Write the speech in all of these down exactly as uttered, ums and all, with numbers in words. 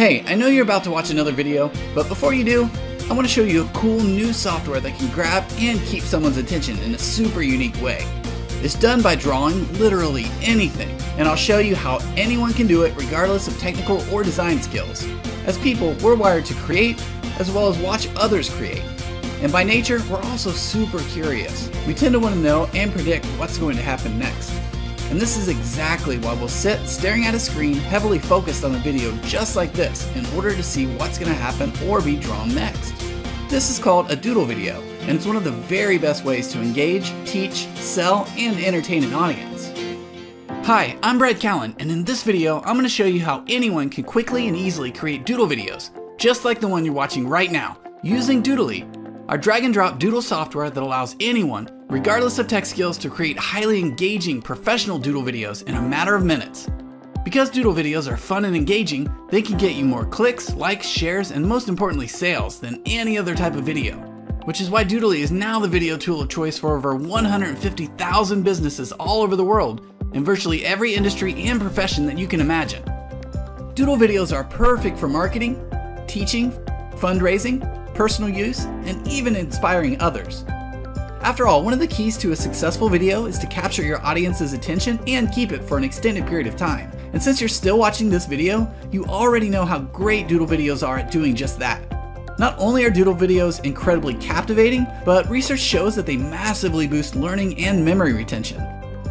Hey, I know you're about to watch another video, but before you do, I want to show you a cool new software that can grab and keep someone's attention in a super unique way. It's done by drawing literally anything, and I'll show you how anyone can do it regardless of technical or design skills. As people, we're wired to create as well as watch others create. And by nature, we're also super curious. We tend to want to know and predict what's going to happen next. And this is exactly why we'll sit staring at a screen heavily focused on a video just like this in order to see what's going to happen or be drawn next. This is called a doodle video, and it's one of the very best ways to engage, teach, sell, and entertain an audience. Hi, I'm Brad Callen, and in this video, I'm going to show you how anyone can quickly and easily create doodle videos, just like the one you're watching right now, using Doodly, our drag and drop doodle software that allows anyone, regardless of tech skills, to create highly engaging professional doodle videos in a matter of minutes. Because doodle videos are fun and engaging, they can get you more clicks, likes, shares, and most importantly sales than any other type of video. Which is why Doodly is now the video tool of choice for over one hundred fifty thousand businesses all over the world, in virtually every industry and profession that you can imagine. Doodle videos are perfect for marketing, teaching, fundraising, personal use, and even inspiring others. After all, one of the keys to a successful video is to capture your audience's attention and keep it for an extended period of time. And since you're still watching this video, you already know how great doodle videos are at doing just that. Not only are doodle videos incredibly captivating, but research shows that they massively boost learning and memory retention.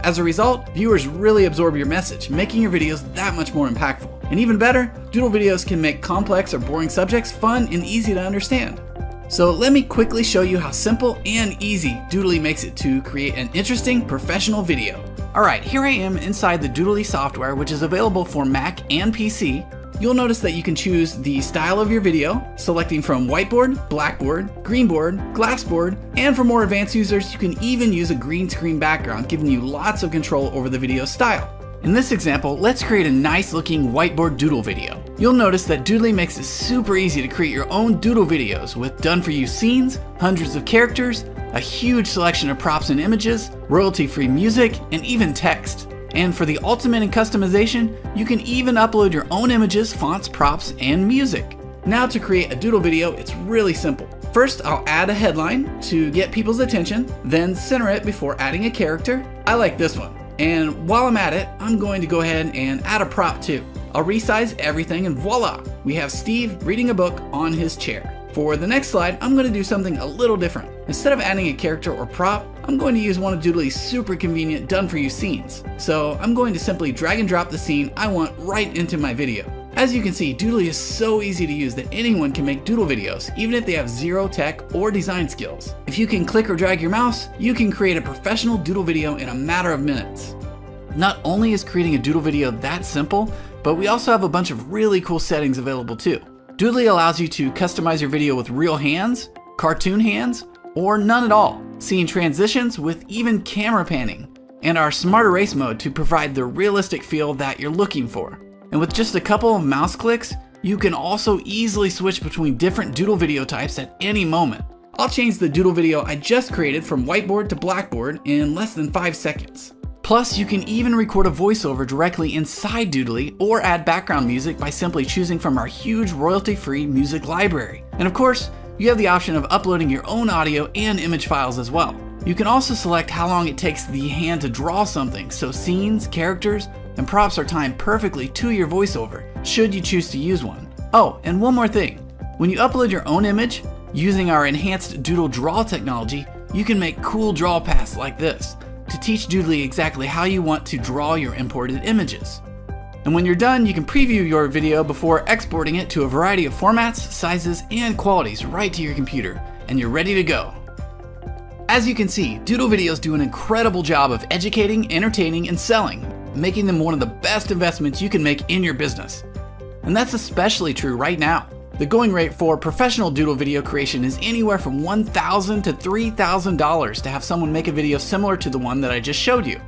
As a result, viewers really absorb your message, making your videos that much more impactful. And even better, doodle videos can make complex or boring subjects fun and easy to understand. So let me quickly show you how simple and easy Doodly makes it to create an interesting professional video. Alright, here I am inside the Doodly software, which is available for Mac and P C. You'll notice that you can choose the style of your video, selecting from whiteboard, blackboard, greenboard, glassboard, and for more advanced users, you can even use a green screen background, giving you lots of control over the video style. In this example, let's create a nice looking whiteboard doodle video. You'll notice that Doodly makes it super easy to create your own doodle videos with done-for-you scenes, hundreds of characters, a huge selection of props and images, royalty-free music, and even text. And for the ultimate in customization, you can even upload your own images, fonts, props, and music. Now to create a doodle video, it's really simple. First, I'll add a headline to get people's attention, then center it before adding a character. I like this one. And while I'm at it, I'm going to go ahead and add a prop too. I'll resize everything and voila, we have Steve reading a book on his chair. For the next slide, I'm going to do something a little different. Instead of adding a character or prop, I'm going to use one of Doodly's super convenient done-for-you scenes. So I'm going to simply drag and drop the scene I want right into my video. As you can see, Doodly is so easy to use that anyone can make doodle videos, even if they have zero tech or design skills. If you can click or drag your mouse, you can create a professional doodle video in a matter of minutes. Not only is creating a doodle video that simple, but we also have a bunch of really cool settings available too. Doodly allows you to customize your video with real hands, cartoon hands, or none at all, seeing transitions with even camera panning, and our smart erase mode to provide the realistic feel that you're looking for. And with just a couple of mouse clicks, you can also easily switch between different doodle video types at any moment. I'll change the doodle video I just created from whiteboard to blackboard in less than five seconds. Plus, you can even record a voiceover directly inside Doodly or add background music by simply choosing from our huge royalty-free music library. And of course, you have the option of uploading your own audio and image files as well. You can also select how long it takes the hand to draw something, so scenes, characters, and props are timed perfectly to your voiceover, should you choose to use one. Oh, and one more thing. When you upload your own image, using our enhanced Doodle Draw technology, you can make cool draw paths like this to teach Doodly exactly how you want to draw your imported images. And when you're done, you can preview your video before exporting it to a variety of formats, sizes, and qualities right to your computer, and you're ready to go. As you can see, doodle videos do an incredible job of educating, entertaining, and selling, making them one of the best investments you can make in your business. And that's especially true right now. The going rate for professional doodle video creation is anywhere from one thousand dollars to three thousand dollars to have someone make a video similar to the one that I just showed you.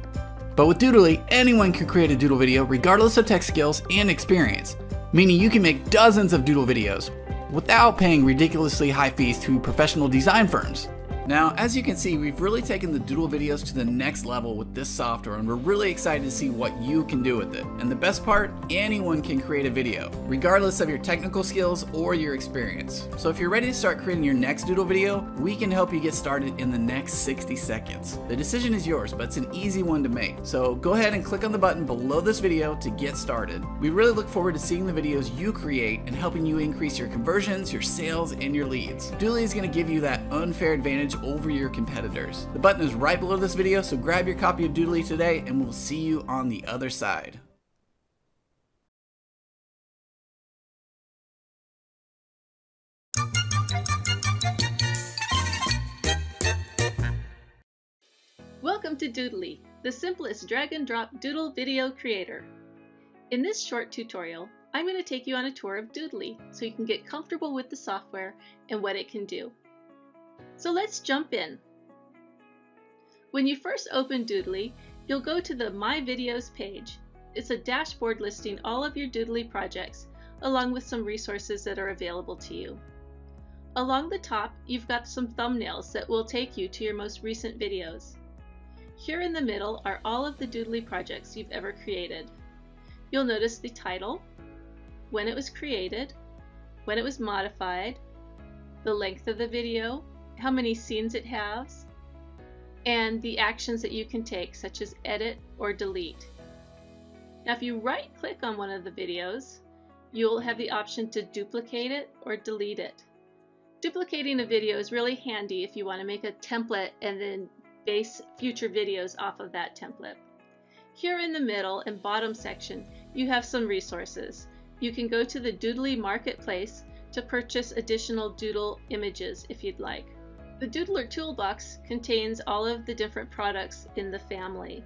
But with Doodly, anyone can create a doodle video regardless of tech skills and experience, meaning you can make dozens of doodle videos without paying ridiculously high fees to professional design firms. Now, as you can see, we've really taken the doodle videos to the next level with this software, and we're really excited to see what you can do with it. And the best part, anyone can create a video, regardless of your technical skills or your experience. So if you're ready to start creating your next doodle video, we can help you get started in the next sixty seconds. The decision is yours, but it's an easy one to make. So go ahead and click on the button below this video to get started. We really look forward to seeing the videos you create and helping you increase your conversions, your sales, and your leads. Doodly is going to give you that unfair advantage over your competitors. The button is right below this video, so grab your copy of Doodly today and we'll see you on the other side. Welcome to Doodly, the simplest drag and drop doodle video creator. In this short tutorial, I'm going to take you on a tour of Doodly so you can get comfortable with the software and what it can do. So let's jump in. When you first open Doodly, you'll go to the My Videos page. It's a dashboard listing all of your Doodly projects, along with some resources that are available to you. Along the top, you've got some thumbnails that will take you to your most recent videos. Here in the middle are all of the Doodly projects you've ever created. You'll notice the title, when it was created, when it was modified, the length of the video, how many scenes it has, and the actions that you can take, such as edit or delete. Now, if you right-click on one of the videos, you'll have the option to duplicate it or delete it. Duplicating a video is really handy if you want to make a template and then base future videos off of that template. Here in the middle and bottom section, you have some resources. You can go to the Doodly Marketplace to purchase additional doodle images if you'd like. The Doodler Toolbox contains all of the different products in the family.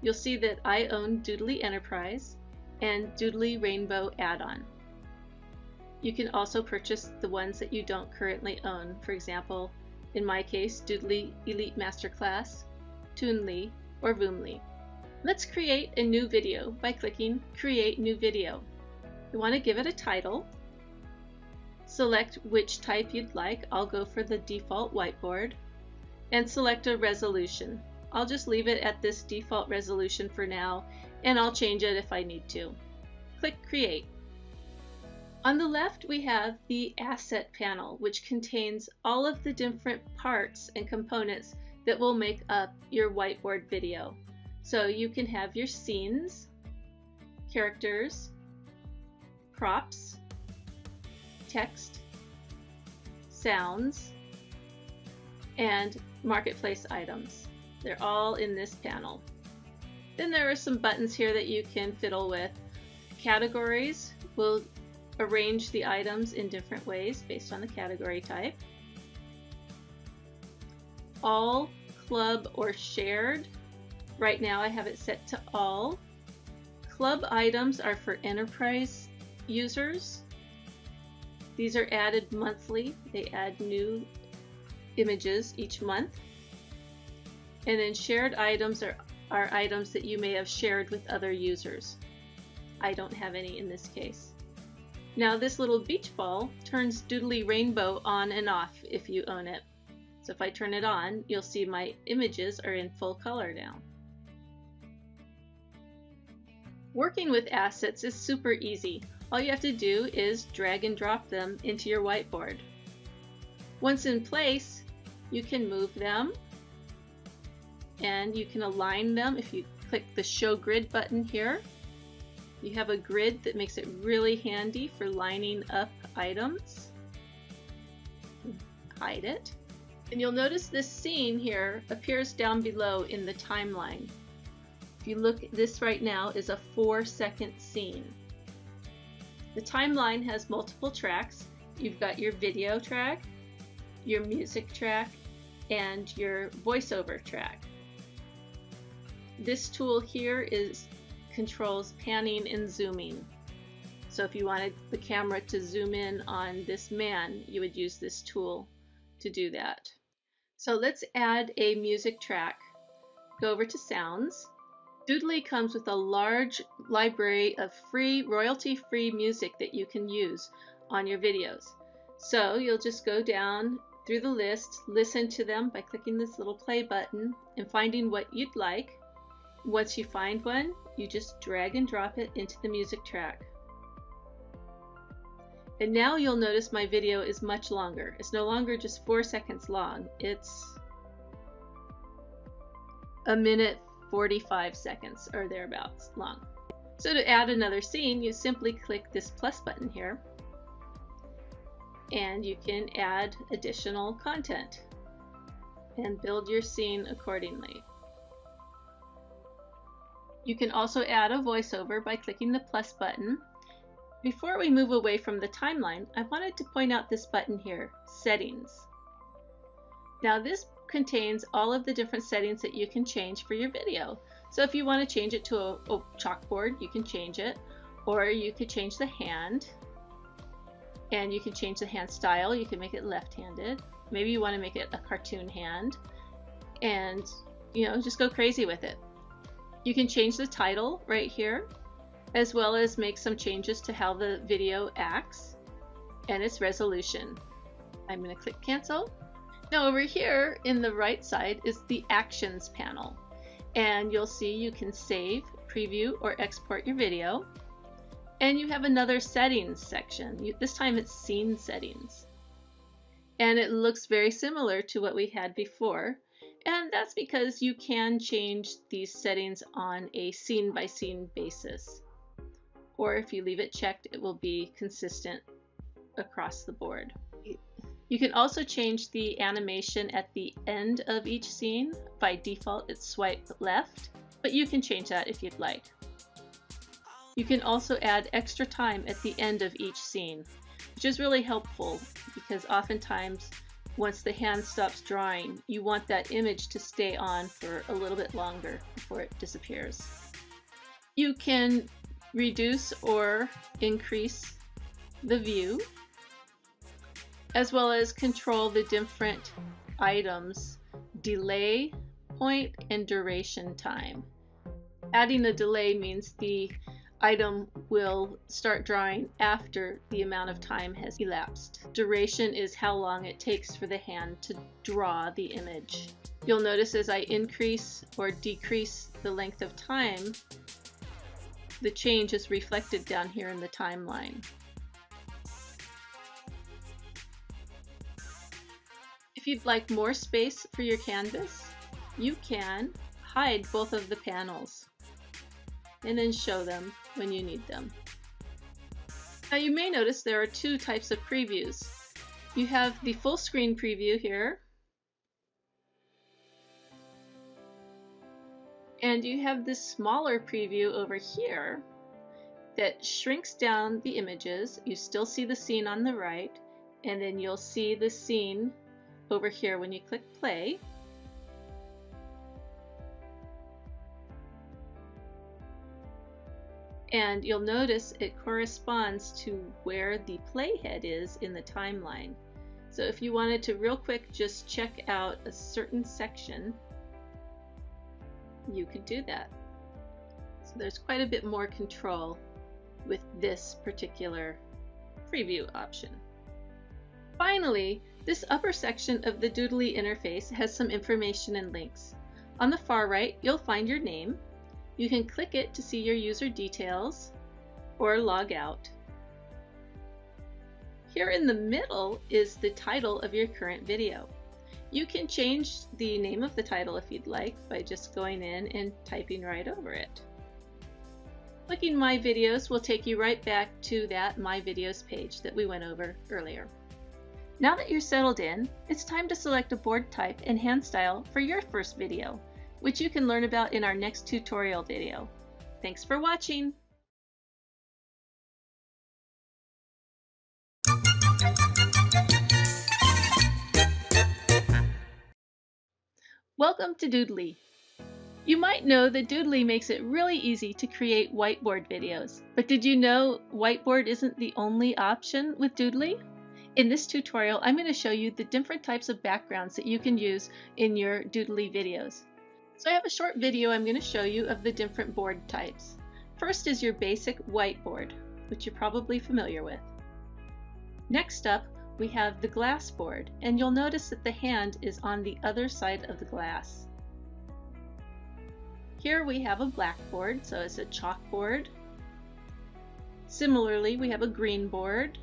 You'll see that I own Doodly Enterprise and Doodly Rainbow Add-on. You can also purchase the ones that you don't currently own. For example, in my case, Doodly Elite Masterclass, Toonly, or Voomly. Let's create a new video by clicking Create New Video. You want to give it a title. Select which type you'd like. I'll go for the default whiteboard and select a resolution. I'll just leave it at this default resolution for now, and I'll change it if I need to. Click Create. On the left, we have the Asset panel, which contains all of the different parts and components that will make up your whiteboard video. So you can have your scenes, characters, props, text, sounds, and marketplace items. They're all in this panel. Then there are some buttons here that you can fiddle with. Categories will arrange the items in different ways based on the category type. All, club, or shared. Right now I have it set to all. Club items are for enterprise users. These are added monthly. They add new images each month. And then shared items are, are items that you may have shared with other users. I don't have any in this case. Now this little beach ball turns Doodly Rainbow on and off if you own it. So if I turn it on, you'll see my images are in full color now. Working with assets is super easy. All you have to do is drag and drop them into your whiteboard. Once in place, you can move them and you can align them. If you click the Show Grid button here, you have a grid that makes it really handy for lining up items. Hide it. And you'll notice this scene here appears down below in the timeline. If you look, this right now is a four second scene. The timeline has multiple tracks. You've got your video track, your music track, and your voiceover track. This tool here is controls panning and zooming. So if you wanted the camera to zoom in on this man, you would use this tool to do that. So let's add a music track. Go over to Sounds. Doodly comes with a large library of free, royalty-free music that you can use on your videos. So you'll just go down through the list, listen to them by clicking this little play button and finding what you'd like. Once you find one, you just drag and drop it into the music track. And now you'll notice my video is much longer. It's no longer just four seconds long. It's a minute forty-five seconds or thereabouts long. So to add another scene, you simply click this plus button here, and you can add additional content and build your scene accordingly. You can also add a voiceover by clicking the plus button. Before we move away from the timeline, I wanted to point out this button here, Settings. Now this contains all of the different settings that you can change for your video. So if you want to change it to a, a chalkboard, you can change it, or you could change the hand, and you can change the hand style. You can make it left-handed. Maybe you want to make it a cartoon hand, and you know, just go crazy with it. You can change the title right here, as well as make some changes to how the video acts and its resolution. I'm going to click cancel. Now over here in the right side is the Actions panel, and you'll see you can save, preview, or export your video. And you have another Settings section. You, this time it's Scene Settings. And it looks very similar to what we had before, and that's because you can change these settings on a scene-by-scene basis. Or if you leave it checked, it will be consistent across the board. You can also change the animation at the end of each scene. By default, it's swipe left, but you can change that if you'd like. You can also add extra time at the end of each scene, which is really helpful because oftentimes once the hand stops drawing, you want that image to stay on for a little bit longer before it disappears. You can reduce or increase the view, as well as control the different items, delay, point, and duration time. Adding a delay means the item will start drawing after the amount of time has elapsed. Duration is how long it takes for the hand to draw the image. You'll notice as I increase or decrease the length of time, the change is reflected down here in the timeline. If you'd like more space for your canvas, you can hide both of the panels and then show them when you need them. Now you may notice there are two types of previews. You have the full screen preview here, and you have this smaller preview over here that shrinks down the images. You still see the scene on the right, and then you'll see the scene over here when you click play. And you'll notice it corresponds to where the playhead is in the timeline. So if you wanted to real quick just check out a certain section, you could do that. So there's quite a bit more control with this particular preview option. Finally, this upper section of the Doodly interface has some information and links. On the far right, you'll find your name. You can click it to see your user details or log out. Here in the middle is the title of your current video. You can change the name of the title if you'd like by just going in and typing right over it. Clicking My Videos will take you right back to that My Videos page that we went over earlier. Now that you're settled in, it's time to select a board type and hand style for your first video, which you can learn about in our next tutorial video. Thanks for watching! Welcome to Doodly. You might know that Doodly makes it really easy to create whiteboard videos, but did you know whiteboard isn't the only option with Doodly? In this tutorial, I'm going to show you the different types of backgrounds that you can use in your Doodly videos. So I have a short video I'm going to show you of the different board types. First is your basic whiteboard, which you're probably familiar with. Next up, we have the glass board, and you'll notice that the hand is on the other side of the glass. Here we have a blackboard, so it's a chalkboard. Similarly, we have a green board.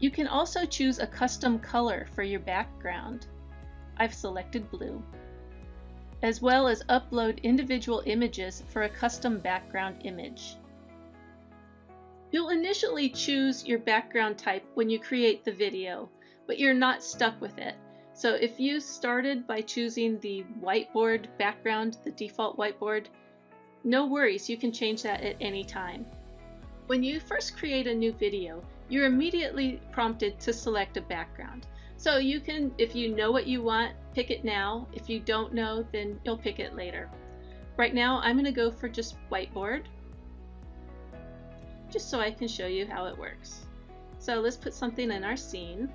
You can also choose a custom color for your background. I've selected blue, as well as upload individual images for a custom background image. You'll initially choose your background type when you create the video, but you're not stuck with it. So if you started by choosing the whiteboard background, the default whiteboard, no worries, you can change that at any time. When you first create a new video, you're immediately prompted to select a background. So you can, if you know what you want, pick it now. If you don't know, then you'll pick it later. Right now, I'm going to go for just whiteboard, just so I can show you how it works. So let's put something in our scene.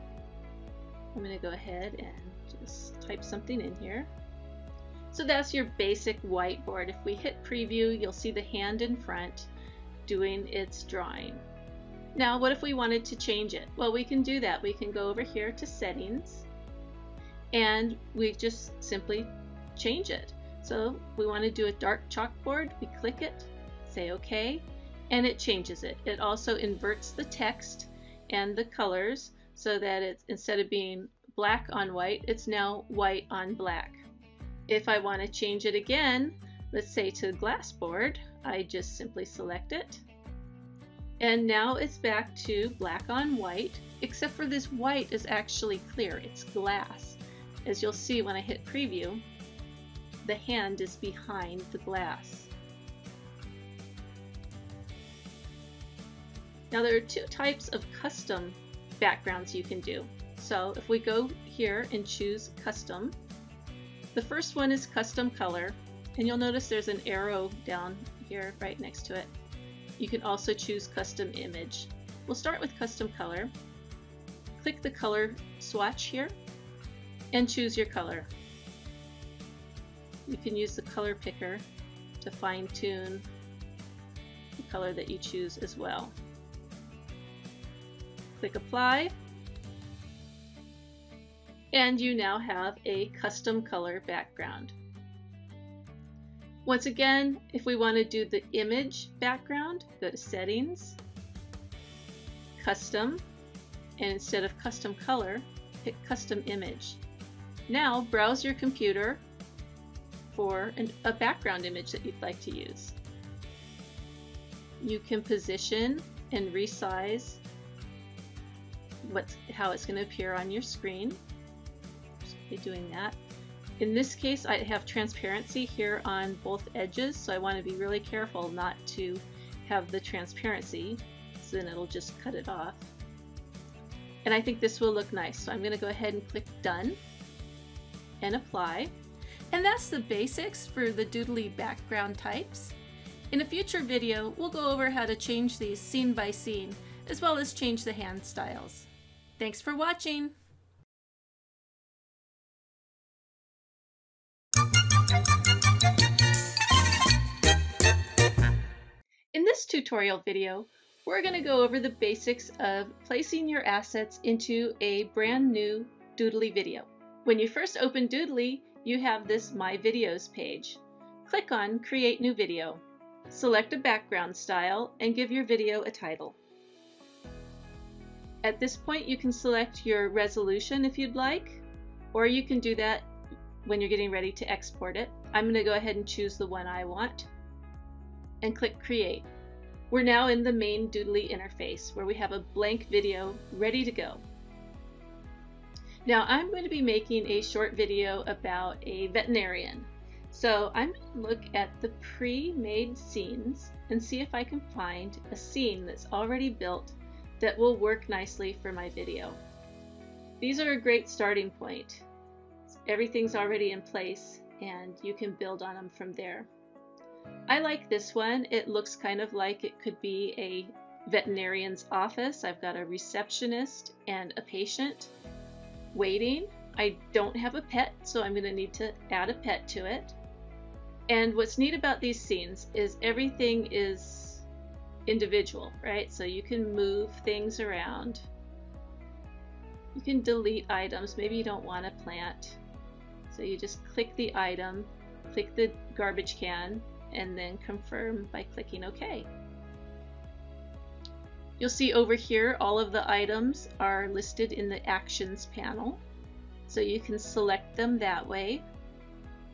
I'm going to go ahead and just type something in here. So that's your basic whiteboard. If we hit preview, you'll see the hand in front doing its drawing. Now, what if we wanted to change it? Well, we can do that. We can go over here to settings and we just simply change it. So we want to do a dark chalkboard. We click it, say okay, and it changes it. It also inverts the text and the colors so that it's, instead of being black on white, it's now white on black. If I want to change it again, let's say to glass board, I just simply select it. And now it's back to black on white, except for this white is actually clear, it's glass. As you'll see when I hit preview, the hand is behind the glass. Now there are two types of custom backgrounds you can do. So if we go here and choose custom, the first one is custom color, and you'll notice there's an arrow down here right next to it. You can also choose custom image. We'll start with custom color. Click the color swatch here and choose your color. You can use the color picker to fine tune the color that you choose as well. Click apply, and you now have a custom color background. Once again, if we want to do the image background, go to settings, custom, and instead of custom color, pick custom image. Now browse your computer for an, a background image that you'd like to use. You can position and resize what's, how it's going to appear on your screen. Just be doing that. In this case, I have transparency here on both edges, so I want to be really careful not to have the transparency, so then it'll just cut it off. And I think this will look nice, so I'm going to go ahead and click Done and Apply. And that's the basics for the Doodly background types. In a future video, we'll go over how to change these scene by scene, as well as change the hand styles. Thanks for watching! In this tutorial video, we're going to go over the basics of placing your assets into a brand new Doodly video. When you first open Doodly, you have this My Videos page. Click on Create New Video. Select a background style and give your video a title. At this point, you can select your resolution if you'd like, or you can do that when you're getting ready to export it. I'm going to go ahead and choose the one I want and click Create. We're now in the main Doodly interface where we have a blank video ready to go. Now I'm going to be making a short video about a veterinarian. So I'm going to look at the pre-made scenes and see if I can find a scene that's already built that will work nicely for my video. These are a great starting point. Everything's already in place and you can build on them from there. I like this one. It looks kind of like it could be a veterinarian's office. I've got a receptionist and a patient waiting. I don't have a pet, so I'm going to need to add a pet to it. And what's neat about these scenes is everything is individual, right? So you can move things around. You can delete items. Maybe you don't want to plant. So you just click the item, click the garbage can, and then confirm by clicking OK. You'll see over here all of the items are listed in the Actions panel. So you can select them that way.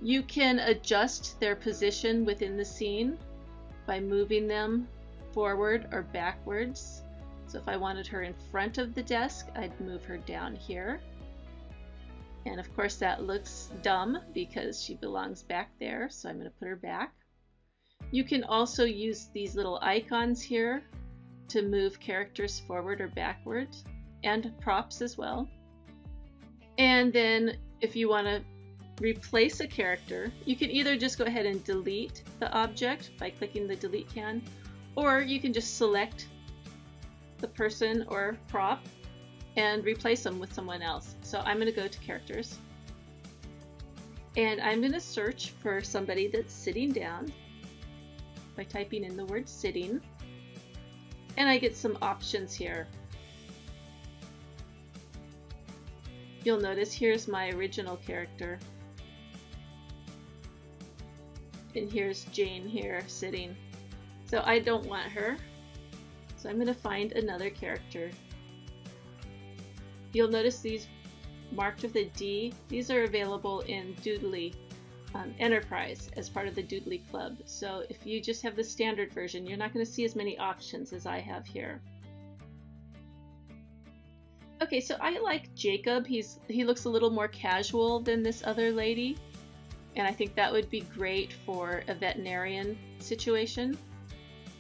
You can adjust their position within the scene by moving them forward or backwards. So if I wanted her in front of the desk, I'd move her down here. And of course that looks dumb because she belongs back there, so I'm going to put her back. You can also use these little icons here to move characters forward or backward, and props as well. And then if you want to replace a character, you can either just go ahead and delete the object by clicking the delete can, or you can just select the person or prop and replace them with someone else. So I'm going to go to characters, and I'm going to search for somebody that's sitting down by typing in the word sitting, and I get some options here. You'll notice here's my original character, and here's Jane here sitting. So I don't want her, so I'm going to find another character. You'll notice these marked with a D. These are available in Doodly um, Enterprise as part of the Doodly Club. So if you just have the standard version, you're not going to see as many options as I have here. Okay, so I like Jacob. He's he looks a little more casual than this other lady, and I think that would be great for a veterinarian situation.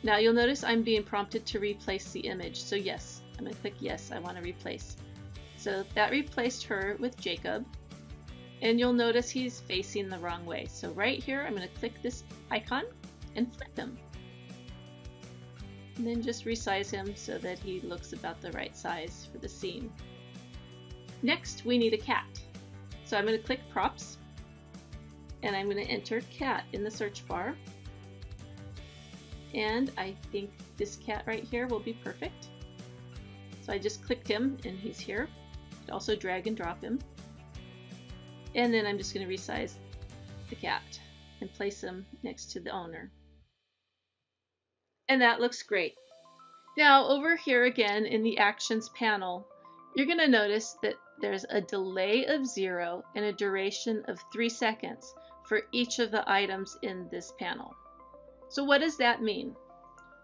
Now you'll notice I'm being prompted to replace the image. So yes, I'm going to click yes, I want to replace. So that replaced her with Jacob, and you'll notice he's facing the wrong way. So right here, I'm going to click this icon and flip him. And then just resize him so that he looks about the right size for the scene. Next, we need a cat. So I'm going to click props, and I'm going to enter cat in the search bar. And I think this cat right here will be perfect. So I just clicked him, and he's here. You could also drag and drop him. And then I'm just going to resize the cat and place him next to the owner. And that looks great. Now over here again in the Actions panel, you're going to notice that there's a delay of zero and a duration of three seconds for each of the items in this panel. So what does that mean?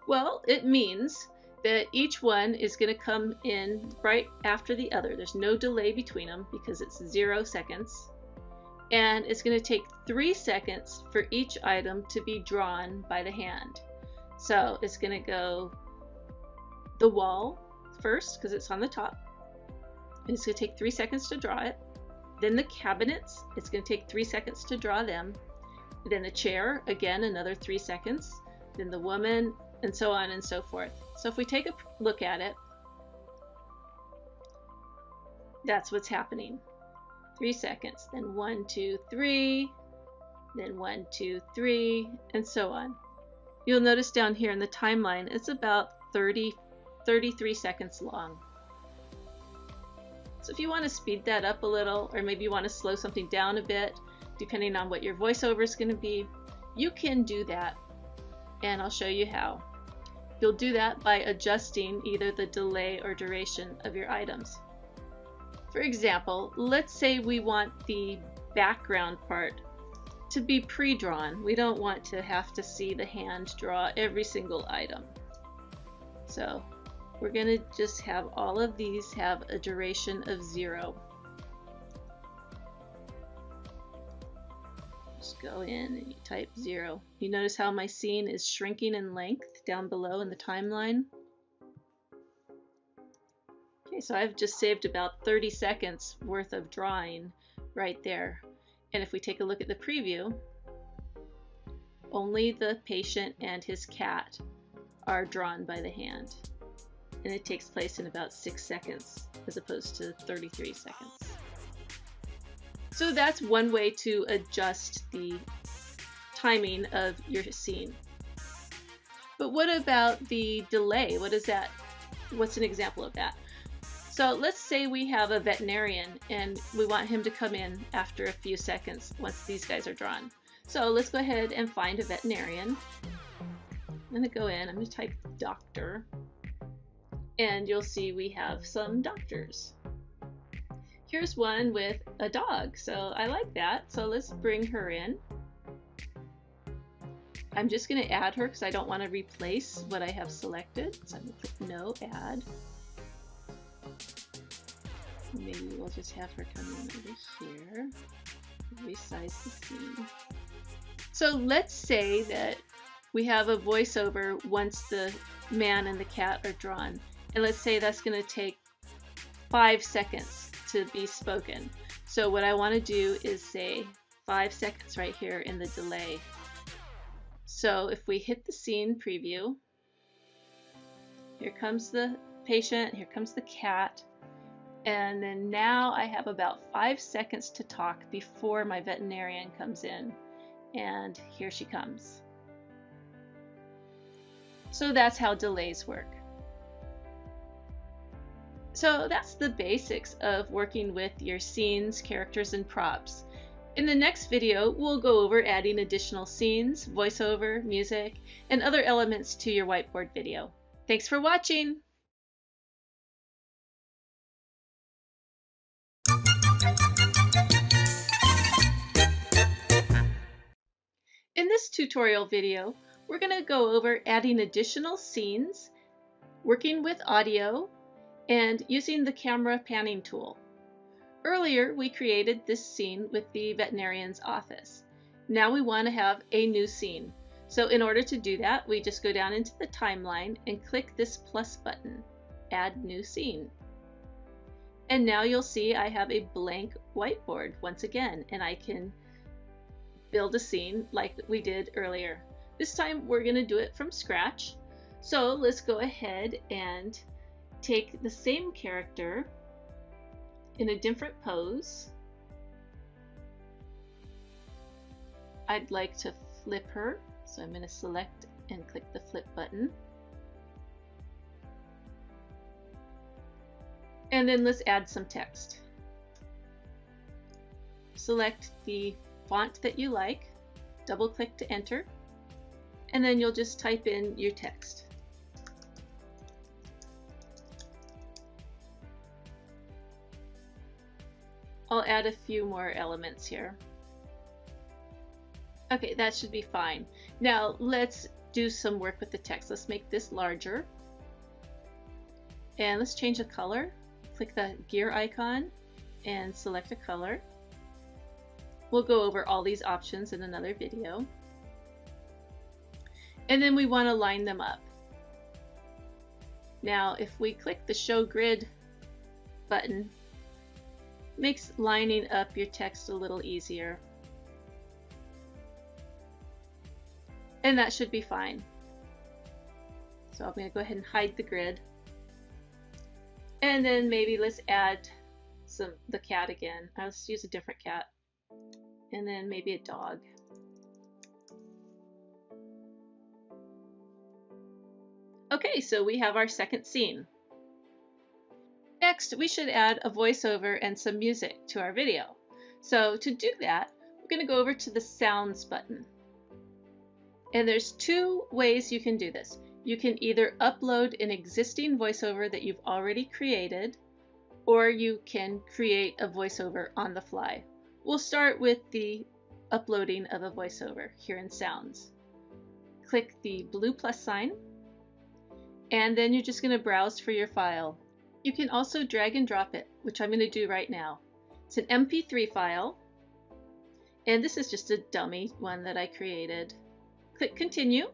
Well, it means that each one is going to come in right after the other. There's no delay between them because it's zero seconds. And it's going to take three seconds for each item to be drawn by the hand. So it's going to go the wall first because it's on the top, and it's going to take three seconds to draw it. Then the cabinets, it's going to take three seconds to draw them. Then the chair, again, another three seconds. Then the woman, and so on and so forth. So if we take a look at it, that's what's happening. Three seconds, then one, two, three, then one, two, three, and so on. You'll notice down here in the timeline, it's about thirty, thirty-three seconds long. So if you want to speed that up a little, or maybe you want to slow something down a bit, depending on what your voiceover is going to be, you can do that, and I'll show you how. You'll do that by adjusting either the delay or duration of your items. For example, let's say we want the background part to be pre-drawn. We don't want to have to see the hand draw every single item. So we're going to just have all of these have a duration of zero. Just go in and you type zero. You notice how my scene is shrinking in length down below in the timeline. Okay, so I've just saved about thirty seconds worth of drawing right there. And if we take a look at the preview, only the patient and his cat are drawn by the hand. And it takes place in about six seconds as opposed to thirty-three seconds. So that's one way to adjust the timing of your scene. But what about the delay? What is that? What's an example of that? So let's say we have a veterinarian and we want him to come in after a few seconds once these guys are drawn. So let's go ahead and find a veterinarian. I'm going to go in, I'm going to type doctor, and you'll see we have some doctors. Here's one with a dog, so I like that. So let's bring her in. I'm just going to add her because I don't want to replace what I have selected. So I'm going to click no, add. Maybe we'll just have her come in over here. Resize the scene. So let's say that we have a voiceover once the man and the cat are drawn. And let's say that's going to take five seconds to be spoken. So what I want to do is say five seconds right here in the delay. So if we hit the scene preview, here comes the patient, here comes the cat, and then now I have about five seconds to talk before my veterinarian comes in. And here she comes. So that's how delays work. So that's the basics of working with your scenes, characters, and props. In the next video, we'll go over adding additional scenes, voiceover, music, and other elements to your whiteboard video. Thanks for watching! In this tutorial video, we're going to go over adding additional scenes, working with audio, and using the camera panning tool. Earlier, we created this scene with the veterinarian's office. Now we want to have a new scene. So in order to do that, we just go down into the timeline and click this plus button, Add New Scene. And now you'll see I have a blank whiteboard once again, and I can build a scene like we did earlier. This time we're going to do it from scratch. So let's go ahead and take the same character in a different pose. I'd like to flip her, so I'm going to select and click the flip button. And then let's add some text. Select the font that you like, double click to enter, and then you'll just type in your text. I'll add a few more elements here. Okay, that should be fine. Now let's do some work with the text. Let's make this larger. And let's change the color. Click the gear icon and select a color. We'll go over all these options in another video. And then we want to line them up. Now if we click the Show Grid button, makes lining up your text a little easier. And that should be fine. So I'm going to go ahead and hide the grid. And then maybe let's add some the cat again. I'll just use a different cat. And then maybe a dog. Okay, so we have our second scene. Next, we should add a voiceover and some music to our video. So to do that, we're going to go over to the Sounds button. And there's two ways you can do this. You can either upload an existing voiceover that you've already created, or you can create a voiceover on the fly. We'll start with the uploading of a voiceover here in Sounds. Click the blue plus sign, and then you're just going to browse for your file. You can also drag and drop it, which I'm going to do right now. It's an M P three file, and this is just a dummy one that I created. Click continue,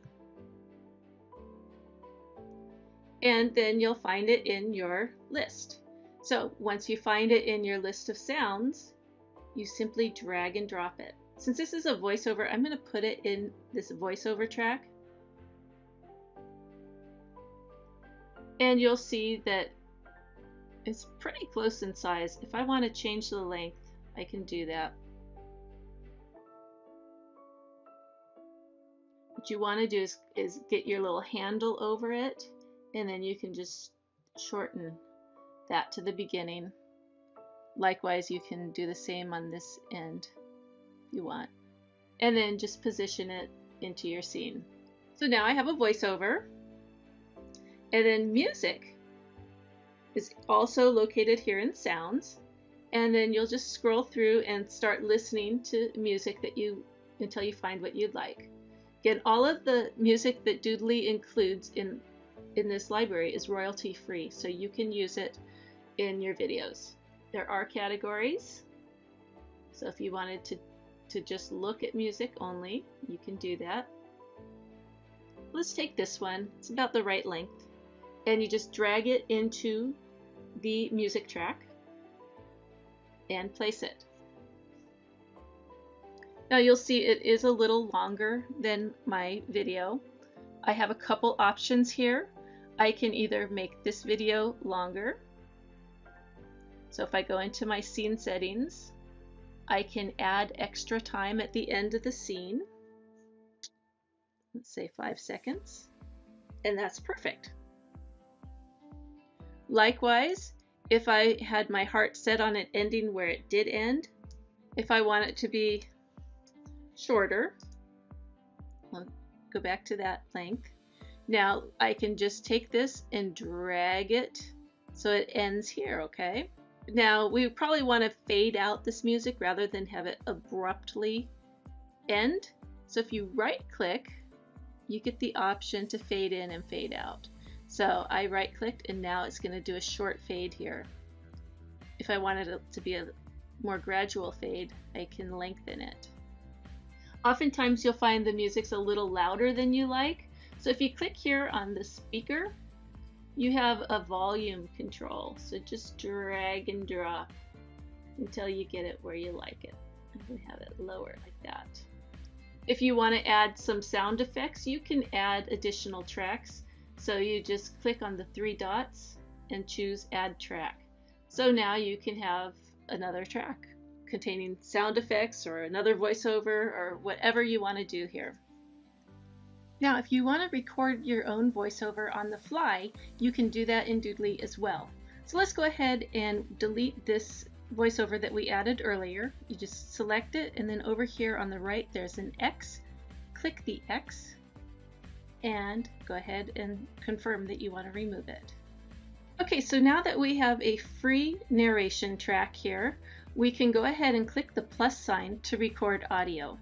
and then you'll find it in your list. So once you find it in your list of sounds, you simply drag and drop it. Since this is a voiceover, I'm going to put it in this voiceover track, and you'll see that it's pretty close in size. If I want to change the length, I can do that. What you want to do is, is get your little handle over it, and then you can just shorten that to the beginning. Likewise, you can do the same on this end if you want. And then just position it into your scene. So now I have a voiceover. And then music is also located here in sounds. And then you'll just scroll through and start listening to music that you until you find what you'd like. Again, all of the music that Doodly includes in, in this library is royalty free, so you can use it in your videos. There are categories, so if you wanted to, to just look at music only, you can do that. Let's take this one, it's about the right length, and you just drag it into the music track and place it. Now you'll see it is a little longer than my video. I have a couple options here. I can either make this video longer. So if I go into my scene settings, I can add extra time at the end of the scene. Let's say five seconds, and that's perfect. Likewise, if I had my heart set on it ending where it did end, if I want it to be shorter, I'll go back to that length. Now I can just take this and drag it so it ends here, okay? Now we probably want to fade out this music rather than have it abruptly end. So if you right click, you get the option to fade in and fade out. So I right clicked and now it's going to do a short fade here. If I wanted it to be a more gradual fade, I can lengthen it. Oftentimes you'll find the music's a little louder than you like. So if you click here on the speaker, you have a volume control. So just drag and drop until you get it where you like it. I'm gonna have it lower like that. If you want to add some sound effects, you can add additional tracks. So you just click on the three dots and choose add track. So now you can have another track containing sound effects or another voiceover or whatever you want to do here. Now, if you want to record your own voiceover on the fly, you can do that in Doodly as well. So let's go ahead and delete this voiceover that we added earlier. You just select it, and then over here on the right, there's an X. Click the X and go ahead and confirm that you want to remove it. Okay, so now that we have a free narration track here, we can go ahead and click the plus sign to record audio.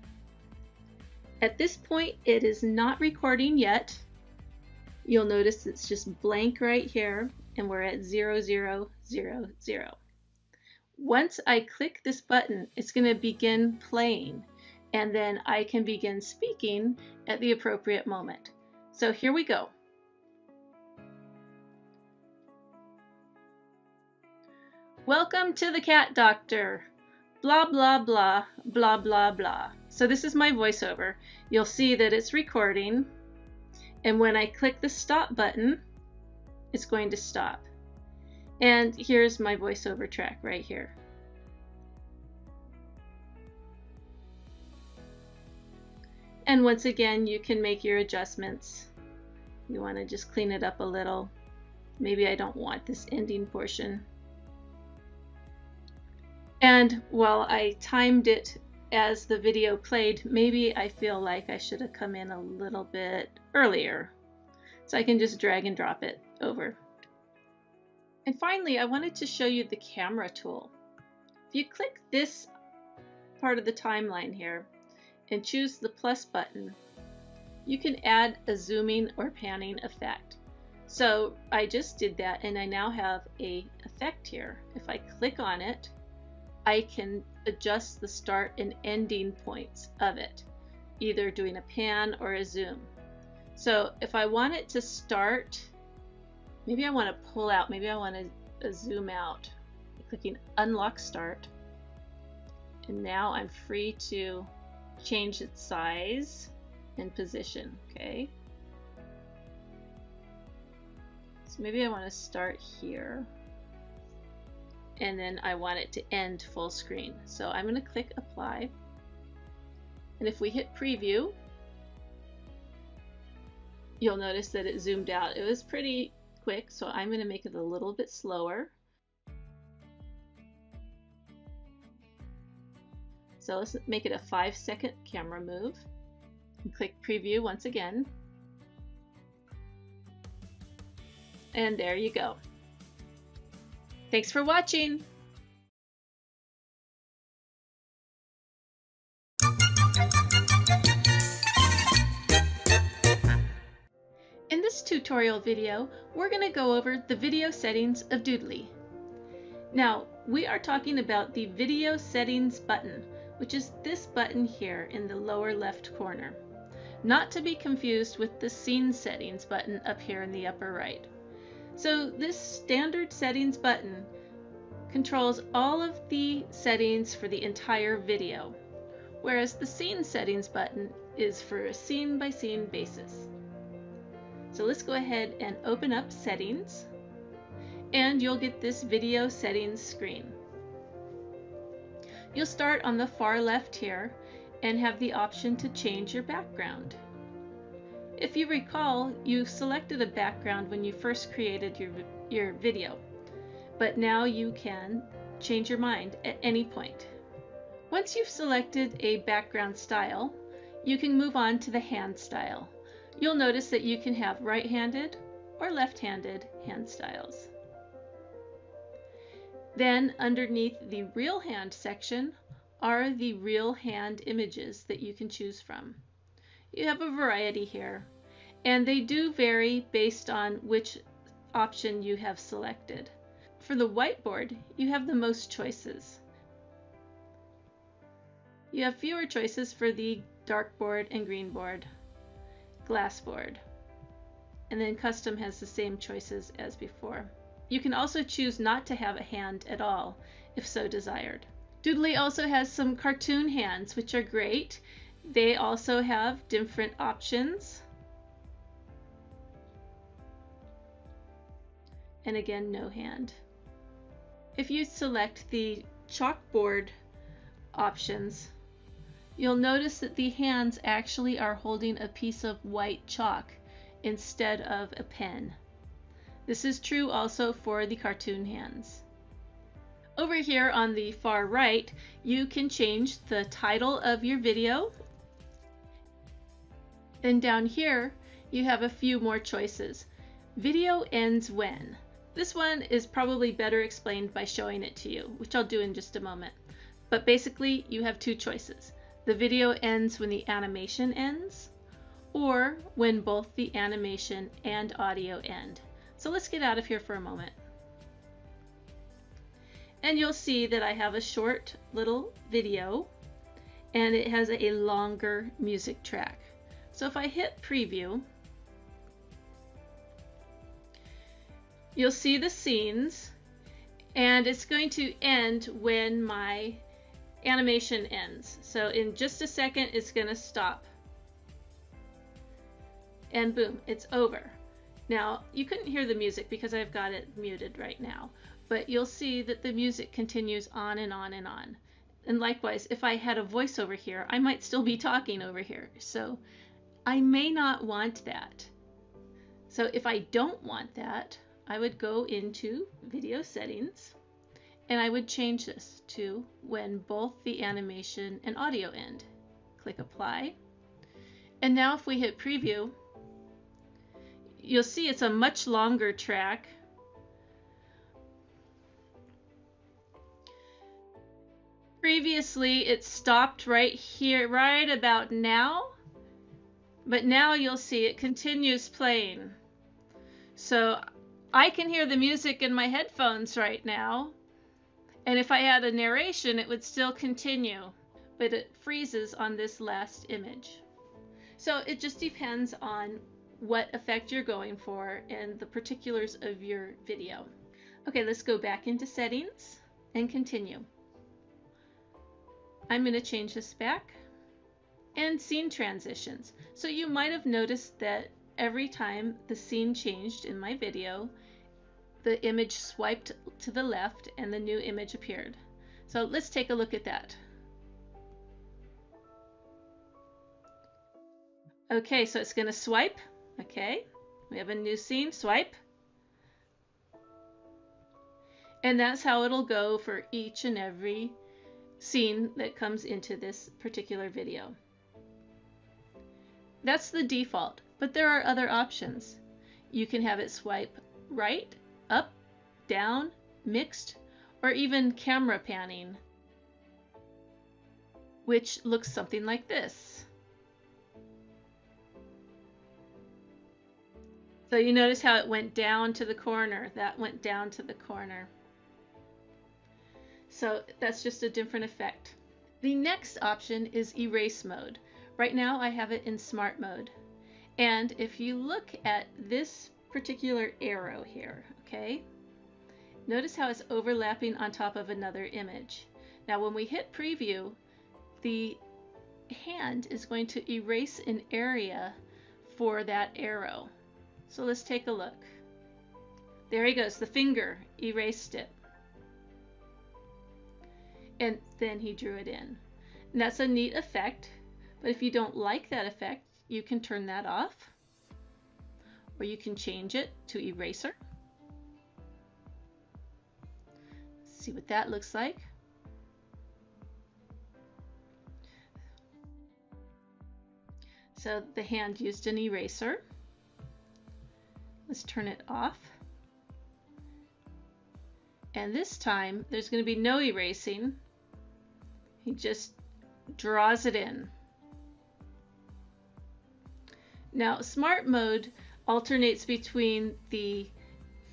At this point, it is not recording yet. You'll notice it's just blank right here, and we're at zero zero zero zero. Once I click this button, it's going to begin playing, and then I can begin speaking at the appropriate moment. So here we go. Welcome to the cat doctor. Blah, blah, blah, blah, blah, blah. So this is my voiceover. You'll see that it's recording. And when I click the stop button, it's going to stop. And here's my voiceover track right here. And once again, you can make your adjustments. You want to just clean it up a little. Maybe I don't want this ending portion. And while I timed it as the video played, maybe I feel like I should have come in a little bit earlier. So I can just drag and drop it over. And finally, I wanted to show you the camera tool. If you click this part of the timeline here and choose the plus button, you can add a zooming or panning effect. So I just did that and I now have an effect here. If I click on it, I can adjust the start and ending points of it, either doing a pan or a zoom. So if I want it to start, maybe I want to pull out, maybe I want to uh, zoom out. I'm clicking unlock start, and now I'm free to change its size and position, okay? So maybe I want to start here. And then I want it to end full screen. So I'm going to click apply. And if we hit preview, you'll notice that it zoomed out. It was pretty quick, so I'm going to make it a little bit slower. So let's make it a five second camera move. And click preview once again. And there you go. Thanks for watching. In this tutorial video, we're going to go over the video settings of Doodly. Now, we are talking about the video settings button, which is this button here in the lower left corner. Not to be confused with the scene settings button up here in the upper right. So this standard settings button controls all of the settings for the entire video, whereas the scene settings button is for a scene by scene basis. So let's go ahead and open up settings, and you'll get this video settings screen. You'll start on the far left here and have the option to change your background. If you recall, you selected a background when you first created your, your video, but now you can change your mind at any point. Once you've selected a background style, you can move on to the hand style. You'll notice that you can have right-handed or left-handed hand styles. Then underneath the real hand section are the real hand images that you can choose from. You have a variety here, and they do vary based on which option you have selected. For the whiteboard, you have the most choices. You have fewer choices for the dark board and green board, glass board, and then custom has the same choices as before. You can also choose not to have a hand at all, if so desired. Doodly also has some cartoon hands, which are great. They also have different options. And again, no hand. If you select the chalkboard options, you'll notice that the hands actually are holding a piece of white chalk instead of a pen. This is true also for the cartoon hands. Over here on the far right, you can change the title of your video. Then down here, you have a few more choices. Video ends when. This one is probably better explained by showing it to you, which I'll do in just a moment. But basically, you have two choices. The video ends when the animation ends, or when both the animation and audio end. So let's get out of here for a moment. And you'll see that I have a short little video and it has a longer music track. So if I hit preview, you'll see the scenes and it's going to end when my animation ends. So in just a second, it's going to stop. And boom, it's over. Now, you couldn't hear the music because I've got it muted right now, but you'll see that the music continues on and on and on. And likewise, if I had a voice over here, I might still be talking over here. So I may not want that. So if I don't want that, I would go into video settings and I would change this to when both the animation and audio end. Click apply. And now if we hit preview, you'll see it's a much longer track. Previously, it stopped right here, right about now, but now you'll see it continues playing. So I can hear the music in my headphones right now, and if I had a narration, it would still continue, but it freezes on this last image. So it just depends on what effect you're going for and the particulars of your video. Okay, let's go back into settings and continue. I'm going to change this back and scene transitions. So you might have noticed that every time the scene changed in my video, the image swiped to the left and the new image appeared. So let's take a look at that. Okay, so it's going to swipe. Okay, we have a new scene, swipe. And that's how it'll go for each and every scene that comes into this particular video. That's the default, but there are other options. You can have it swipe right, up, down, mixed, or even camera panning, which looks something like this. So you notice how it went down to the corner. That went down to the corner. So that's just a different effect. The next option is erase mode. Right now I have it in smart mode. And if you look at this particular arrow here, okay, notice how it's overlapping on top of another image. Now when we hit preview, the hand is going to erase an area for that arrow. So let's take a look. There he goes, the finger erased it. And then he drew it in. And that's a neat effect, but if you don't like that effect, you can turn that off, or you can change it to eraser. See what that looks like. So the hand used an eraser. Let's turn it off. And this time there's going to be no erasing. He just draws it in. Now, smart mode alternates between the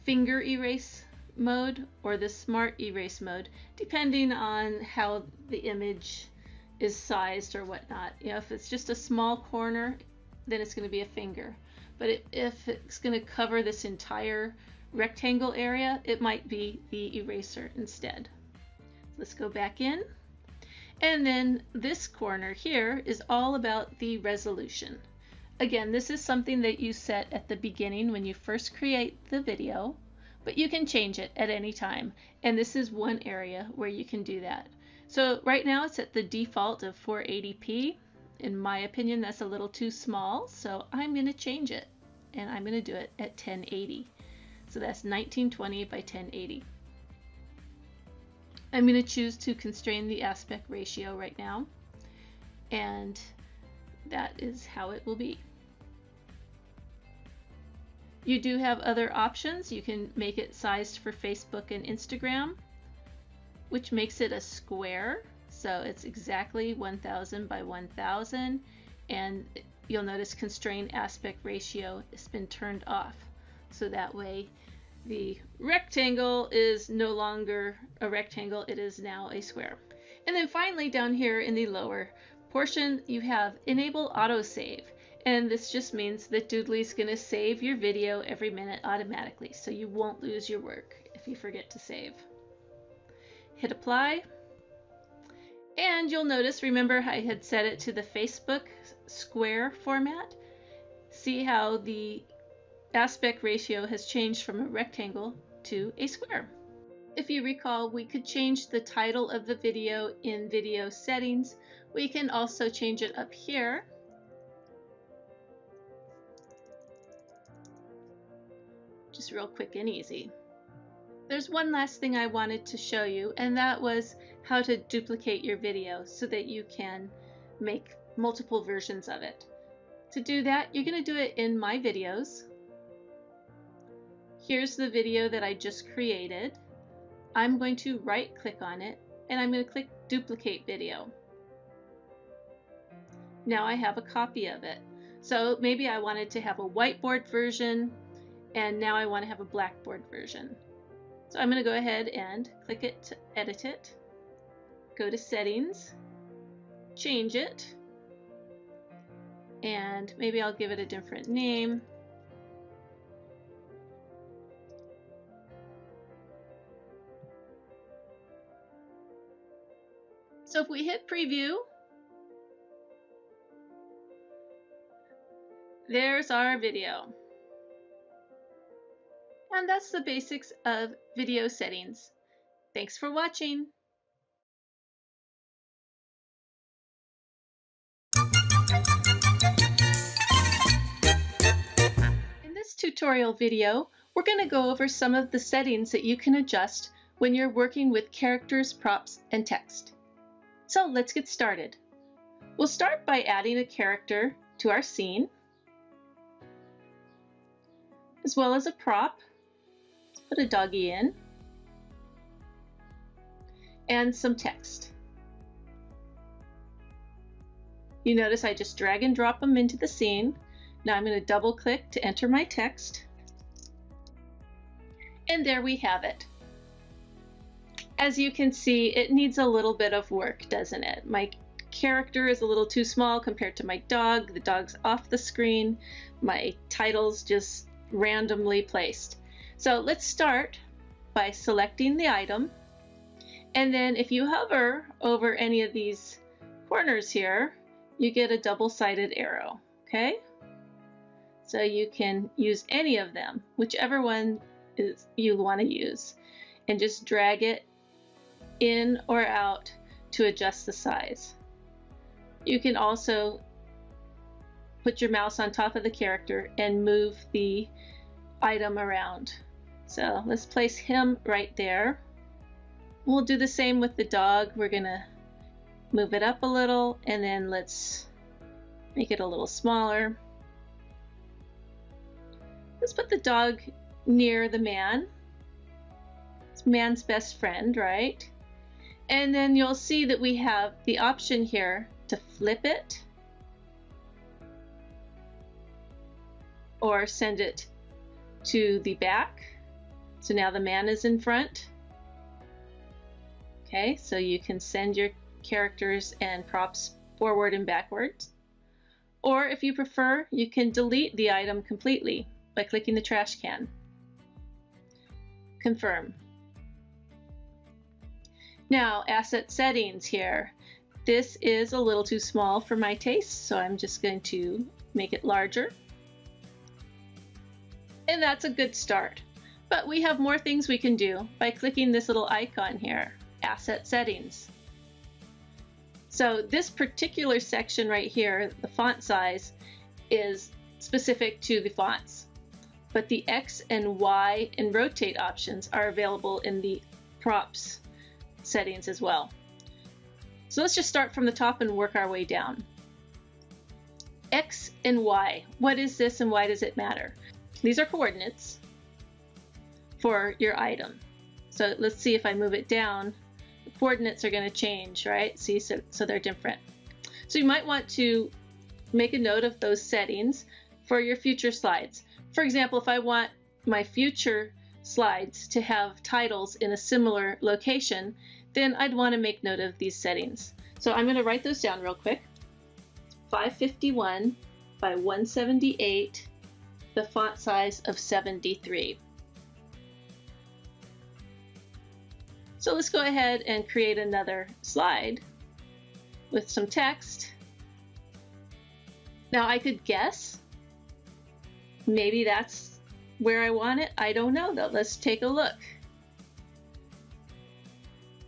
finger erase mode or the smart erase mode, depending on how the image is sized or whatnot. You know, if it's just a small corner, then it's going to be a finger. But it, if it's going to cover this entire rectangle area, it might be the eraser instead. Let's go back in. And then this corner here is all about the resolution. Again, this is something that you set at the beginning when you first create the video, but you can change it at any time. And this is one area where you can do that. So right now it's at the default of four eighty p. In my opinion, that's a little too small, so I'm going to change it. And I'm going to do it at ten eighty. So that's nineteen twenty by ten eighty. I'm going to choose to constrain the aspect ratio right now. And that is how it will be. You do have other options. You can make it sized for Facebook and Instagram, which makes it a square. So it's exactly one thousand by one thousand. And you'll notice constrained aspect ratio has been turned off. So that way the rectangle is no longer a rectangle. It is now a square. And then finally down here in the lower portion, you have enable autosave. And this just means that Doodly is going to save your video every minute automatically, so you won't lose your work if you forget to save. Hit apply. And you'll notice, remember I had set it to the Facebook square format. See how the aspect ratio has changed from a rectangle to a square. If you recall, we could change the title of the video in video settings. We can also change it up here. Just real quick and easy. There's one last thing I wanted to show you, and that was how to duplicate your video so that you can make multiple versions of it. To do that, you're going to do it in My Videos. Here's the video that I just created. I'm going to right click on it, and I'm going to click Duplicate Video. Now I have a copy of it. So maybe I wanted to have a whiteboard version, and now I want to have a blackboard version. So I'm going to go ahead and click it to edit it, go to settings, change it, and maybe I'll give it a different name. So if we hit preview, there's our video. And that's the basics of video settings. Thanks for watching. In this tutorial video, we're going to go over some of the settings that you can adjust when you're working with characters, props, and text. So let's get started. We'll start by adding a character to our scene, as well as a prop. Let's put a doggy in, and some text. You notice I just drag and drop them into the scene. Now I'm going to double click to enter my text. And there we have it. As you can see, it needs a little bit of work, doesn't it? My character is a little too small compared to my dog. The dog's off the screen. My title's just randomly placed. So let's start by selecting the item. And then if you hover over any of these corners here, you get a double-sided arrow, okay? So you can use any of them, whichever one is you want to use, and just drag it in or out to adjust the size. You can also put your mouse on top of the character and move the item around. So let's place him right there. We'll do the same with the dog. We're gonna move it up a little, and then let's make it a little smaller. Let's put the dog near the man. It's man's best friend, right? And then you'll see that we have the option here to flip it or send it to the back. So now the man is in front. Okay, so you can send your characters and props forward and backwards. Or if you prefer, you can delete the item completely by clicking the trash can. Confirm. Now, asset settings here. This is a little too small for my taste, so I'm just going to make it larger. And that's a good start. But we have more things we can do by clicking this little icon here. Asset settings. So this particular section right here, the font size, is specific to the fonts, but the X and Y and rotate options are available in the props settings as well. So let's just start from the top and work our way down. X and Y, what is this and why does it matter? These are coordinates for your item. So let's see if I move it down. Coordinates are going to change, right? See, so, so they're different. So you might want to make a note of those settings for your future slides. For example, if I want my future slides to have titles in a similar location, then I'd want to make note of these settings. So I'm going to write those down real quick. five fifty-one by one seventy-eight, the font size of seventy-three. So let's go ahead and create another slide with some text. Now I could guess, maybe that's where I want it. I don't know though, let's take a look.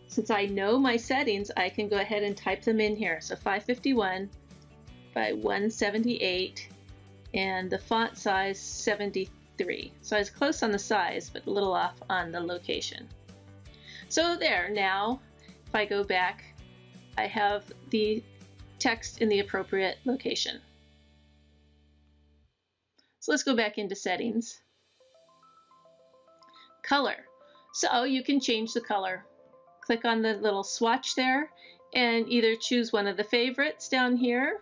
Since I know my settings, I can go ahead and type them in here. So five fifty-one by one seventy-eight and the font size seventy-three. So I was close on the size, but a little off on the location. So there, now, if I go back, I have the text in the appropriate location. So let's go back into settings. Color. So you can change the color. Click on the little swatch there and either choose one of the favorites down here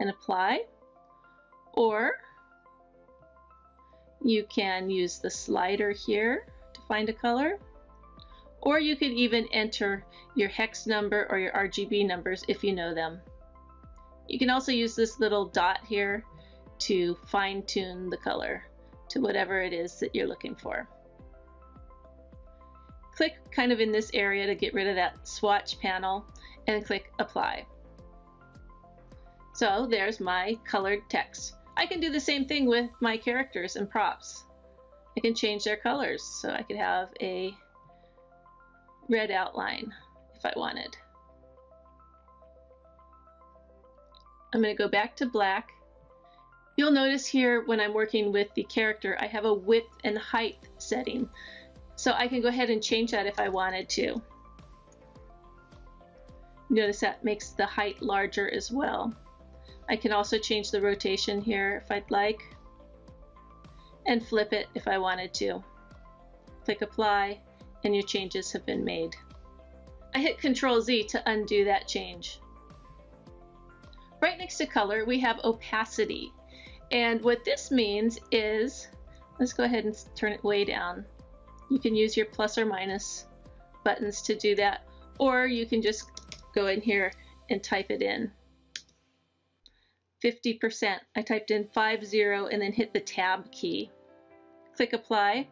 and apply, or you can use the slider here to find a color, or you could even enter your hex number or your R G B numbers if you know them. You can also use this little dot here to fine-tune the color to whatever it is that you're looking for. Click kind of in this area to get rid of that swatch panel and click apply. So there's my colored text. I can do the same thing with my characters and props. I can change their colors, so I could have a red outline if I wanted. I'm going to go back to black. You'll notice here when I'm working with the character, I have a width and height setting. So I can go ahead and change that if I wanted to. Notice that makes the height larger as well. I can also change the rotation here if I'd like, and flip it if I wanted to. Click apply and your changes have been made. I hit control Z to undo that change. Right next to color, we have opacity. And what this means is, let's go ahead and turn it way down. You can use your plus or minus buttons to do that, or you can just go in here and type it in. fifty percent. I typed in five zero and then hit the tab key. Click apply.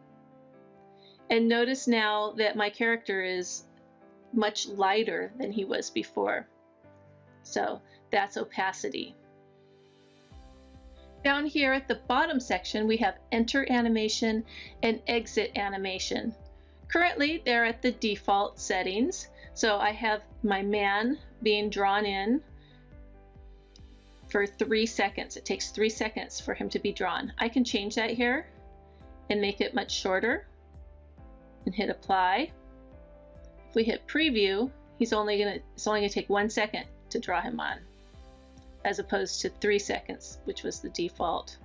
And notice now that my character is much lighter than he was before. So that's opacity. Down here at the bottom section, we have enter animation and exit animation. Currently, they're at the default settings. So I have my man being drawn in for three seconds. It takes three seconds for him to be drawn. I can change that here and make it much shorter and hit apply. If we hit preview, he's only gonna, it's only gonna take one second to draw him on, as opposed to three seconds, which was the default.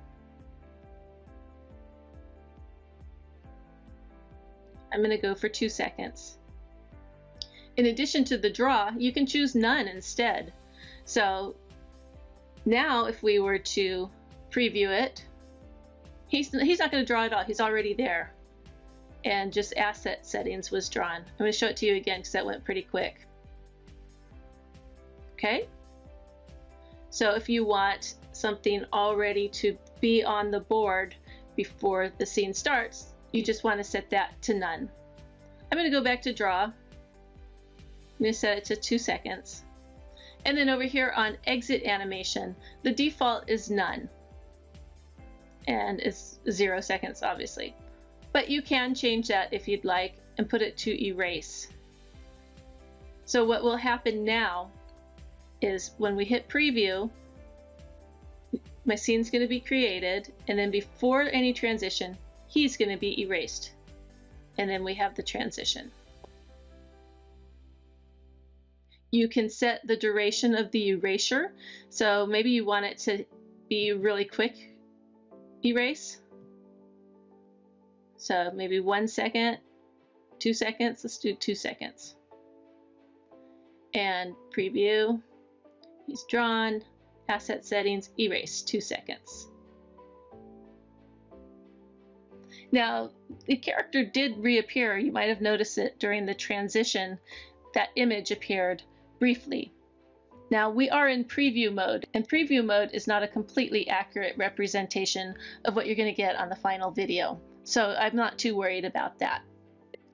I'm gonna go for two seconds. In addition to the draw, you can choose none instead. So now if we were to preview it, he's, he's not gonna draw at all, he's already there. And just asset settings was drawn. I'm gonna show it to you again because that went pretty quick. Okay. So if you want something already to be on the board before the scene starts, you just want to set that to none. I'm going to go back to draw. I'm going to set it to two seconds. And then over here on exit animation, the default is none. And it's zero seconds, obviously. But you can change that if you'd like and put it to erase. So what will happen now is when we hit preview, my scene's going to be created, and then before any transition, he's going to be erased. And then we have the transition. You can set the duration of the erasure. So maybe you want it to be really quick erase. So maybe one second, two seconds. Let's do two seconds. And preview. He's drawn, asset settings, erase, two seconds. Now, the character did reappear. You might have noticed it during the transition. That image appeared briefly. Now, we are in preview mode, and preview mode is not a completely accurate representation of what you're going to get on the final video. So I'm not too worried about that.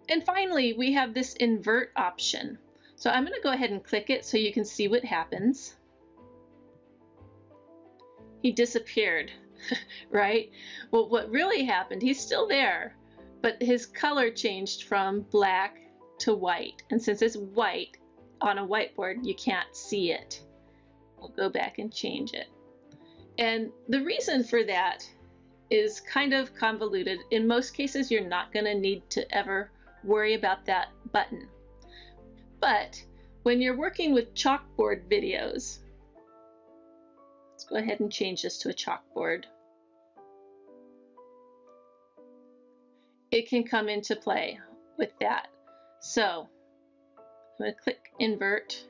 And finally, we have this invert option. So I'm going to go ahead and click it so you can see what happens. He disappeared, right? Well, what really happened, he's still there, but his color changed from black to white. And since it's white on a whiteboard, you can't see it. We'll go back and change it. And the reason for that is kind of convoluted. In most cases, you're not going to need to ever worry about that button. But when you're working with chalkboard videos, let's go ahead and change this to a chalkboard. It can come into play with that. So I'm going to click invert,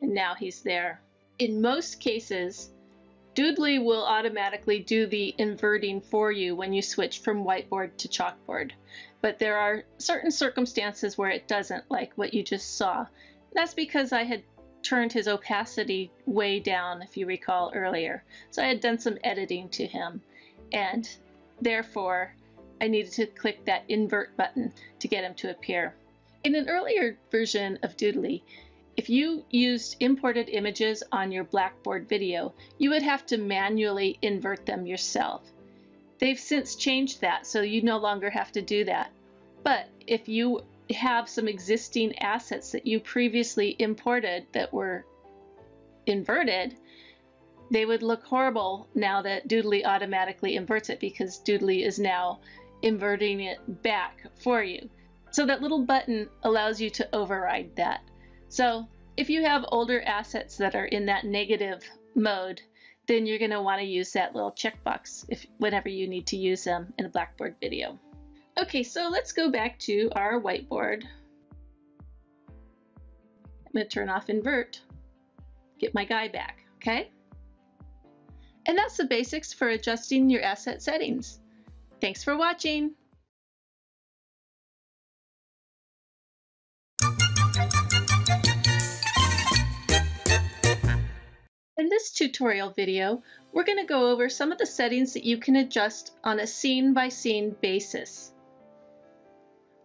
and now he's there. In most cases, Doodly will automatically do the inverting for you when you switch from whiteboard to chalkboard. But there are certain circumstances where it doesn't, like what you just saw. That's because I had turned his opacity way down, if you recall earlier. So I had done some editing to him, and therefore I needed to click that invert button to get him to appear. In an earlier version of Doodly, if you used imported images on your Blackboard video, you would have to manually invert them yourself. They've since changed that, so you no longer have to do that. But if you have some existing assets that you previously imported that were inverted, they would look horrible now that Doodly automatically inverts it, because Doodly is now inverting it back for you. So that little button allows you to override that. So if you have older assets that are in that negative mode, then you're going to want to use that little checkbox if, whenever you need to use them in a Blackboard video. Okay, so let's go back to our whiteboard. I'm going to turn off invert, get my guy back, okay? And that's the basics for adjusting your asset settings. Thanks for watching. In this tutorial video, we're going to go over some of the settings that you can adjust on a scene-by-scene basis.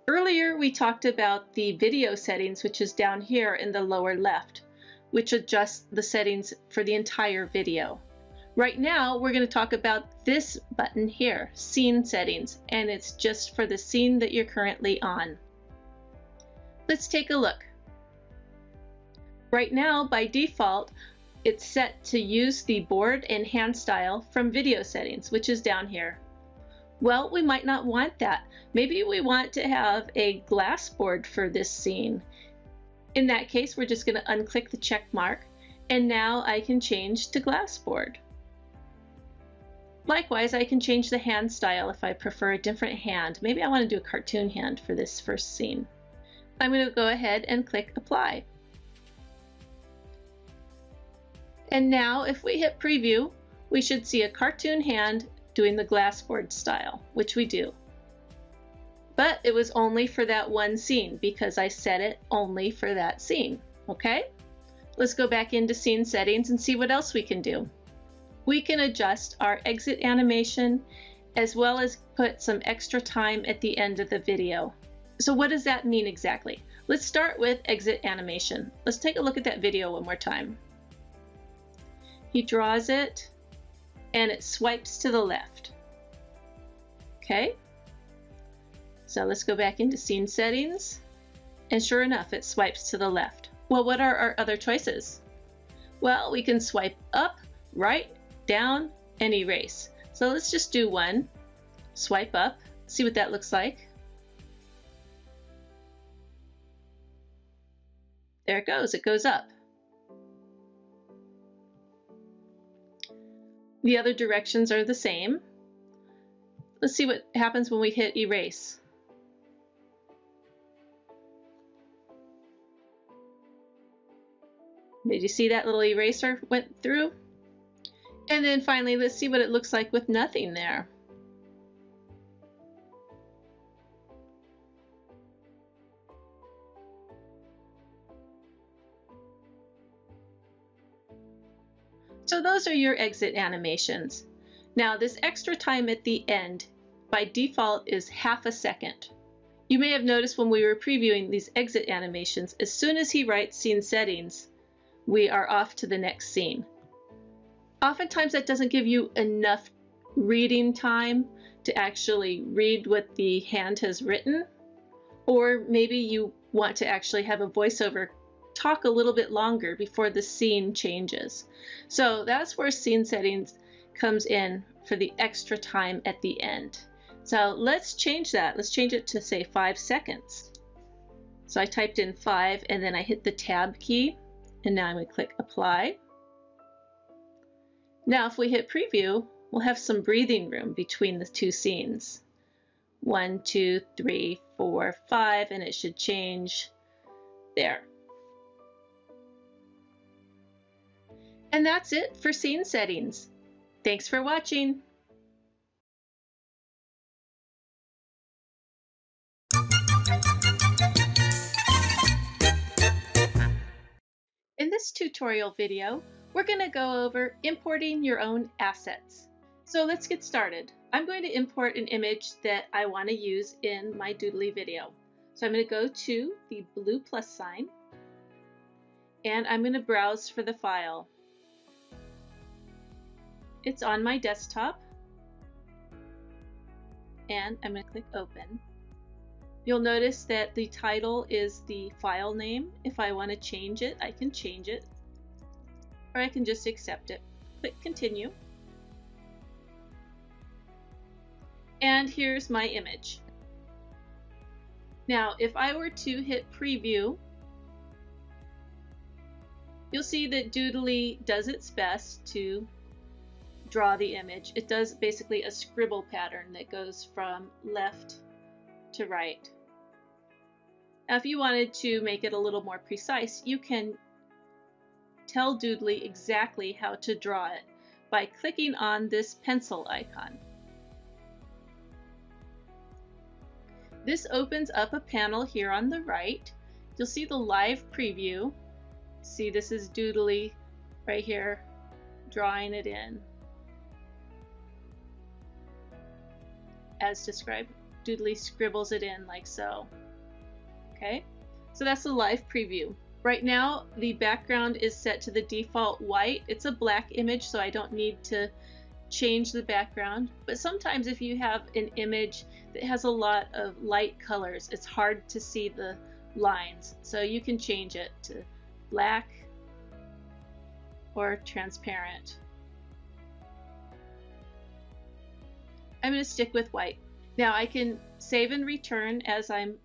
Earlier, we talked about the video settings, which is down here in the lower left, which adjusts the settings for the entire video. Right now, we're going to talk about this button here, scene settings, and it's just for the scene that you're currently on. Let's take a look. Right now, by default, it's set to use the board and hand style from video settings, which is down here. Well, we might not want that. Maybe we want to have a glass board for this scene. In that case, we're just going to unclick the check mark, and now I can change to glass board. Likewise, I can change the hand style if I prefer a different hand. Maybe I want to do a cartoon hand for this first scene. I'm going to go ahead and click apply. And now if we hit preview, we should see a cartoon hand doing the glassboard style, which we do. But it was only for that one scene because I set it only for that scene, okay? Let's go back into scene settings and see what else we can do. We can adjust our exit animation as well as put some extra time at the end of the video. So what does that mean exactly? Let's start with exit animation. Let's take a look at that video one more time. He draws it, and it swipes to the left. Okay, so let's go back into scene settings, and sure enough, it swipes to the left. Well, what are our other choices? Well, we can swipe up, right, down, and erase. So let's just do one. Swipe up, see what that looks like. There it goes, it goes up. The other directions are the same. Let's see what happens when we hit erase. Did you see that little eraser went through? And then finally, let's see what it looks like with nothing there. So those are your exit animations. Now this extra time at the end by default is half a second. You may have noticed when we were previewing these exit animations, as soon as he writes scene settings, we are off to the next scene. Oftentimes that doesn't give you enough reading time to actually read what the hand has written, or maybe you want to actually have a voiceover talk a little bit longer before the scene changes. So that's where scene settings comes in for the extra time at the end. So let's change that. Let's change it to say five seconds. So I typed in five and then I hit the tab key and now I'm going to click apply. Now if we hit preview, we'll have some breathing room between the two scenes. One, two, three, four, five, and it should change there. And that's it for scene settings. Thanks for watching. In this tutorial video, we're going to go over importing your own assets. So let's get started. I'm going to import an image that I want to use in my Doodly video. So I'm going to go to the blue plus sign and I'm going to browse for the file. It's on my desktop, and I'm going to click open. You'll notice that the title is the file name. If I want to change it, I can change it, or I can just accept it. Click continue. And here's my image. Now, if I were to hit preview, You'll see that Doodly does its best to draw the image. It does basically a scribble pattern that goes from left to right. Now, if you wanted to make it a little more precise, you can tell Doodly exactly how to draw it by clicking on this pencil icon. This opens up a panel here on the right. You'll see the live preview. See, this is Doodly right here, drawing it in. As described, Doodly scribbles it in like so. Okay, so that's the live preview. Right now, the background is set to the default white. It's a black image, so I don't need to change the background. But sometimes if you have an image that has a lot of light colors, it's hard to see the lines. So you can change it to black or transparent. I'm going to stick with white. Now I can save and return as I'm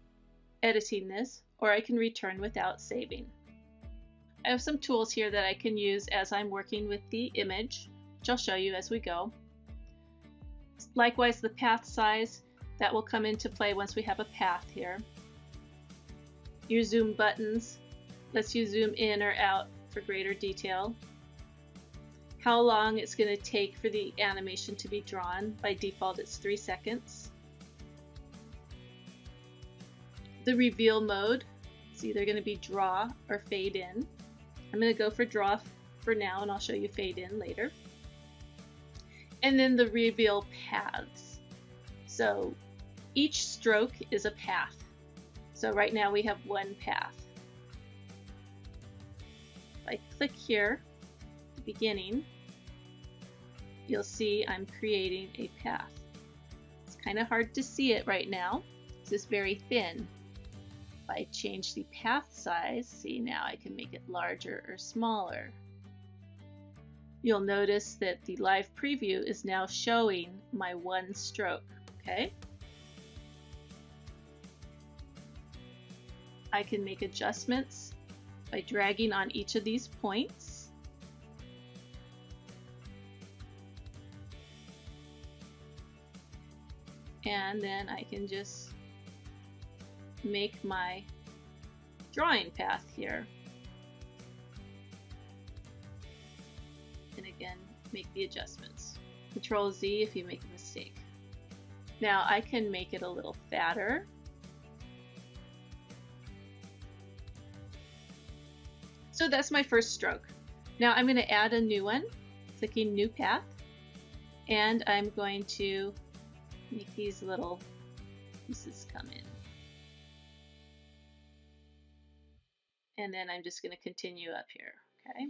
editing this, or I can return without saving. I have some tools here that I can use as I'm working with the image, which I'll show you as we go. Likewise, the path size, that will come into play once we have a path here. Your zoom buttons lets you zoom in or out for greater detail. How long it's going to take for the animation to be drawn. By default, it's three seconds. The reveal mode, it's either going to be draw or fade in. I'm going to go for draw for now, and I'll show you fade in later. And then the reveal paths. So each stroke is a path. So right now we have one path. If I click here, the beginning, you'll see I'm creating a path. It's kind of hard to see it right now. It's just very thin. If I change the path size, see, now I can make it larger or smaller. You'll notice that the live preview is now showing my one stroke, okay? I can make adjustments by dragging on each of these points. And then I can just make my drawing path here. And again, make the adjustments. Control Z if you make a mistake. Now I can make it a little fatter. So that's my first stroke. Now I'm going to add a new one, clicking new path, and I'm going to make these little pieces come in. And then I'm just going to continue up here, okay?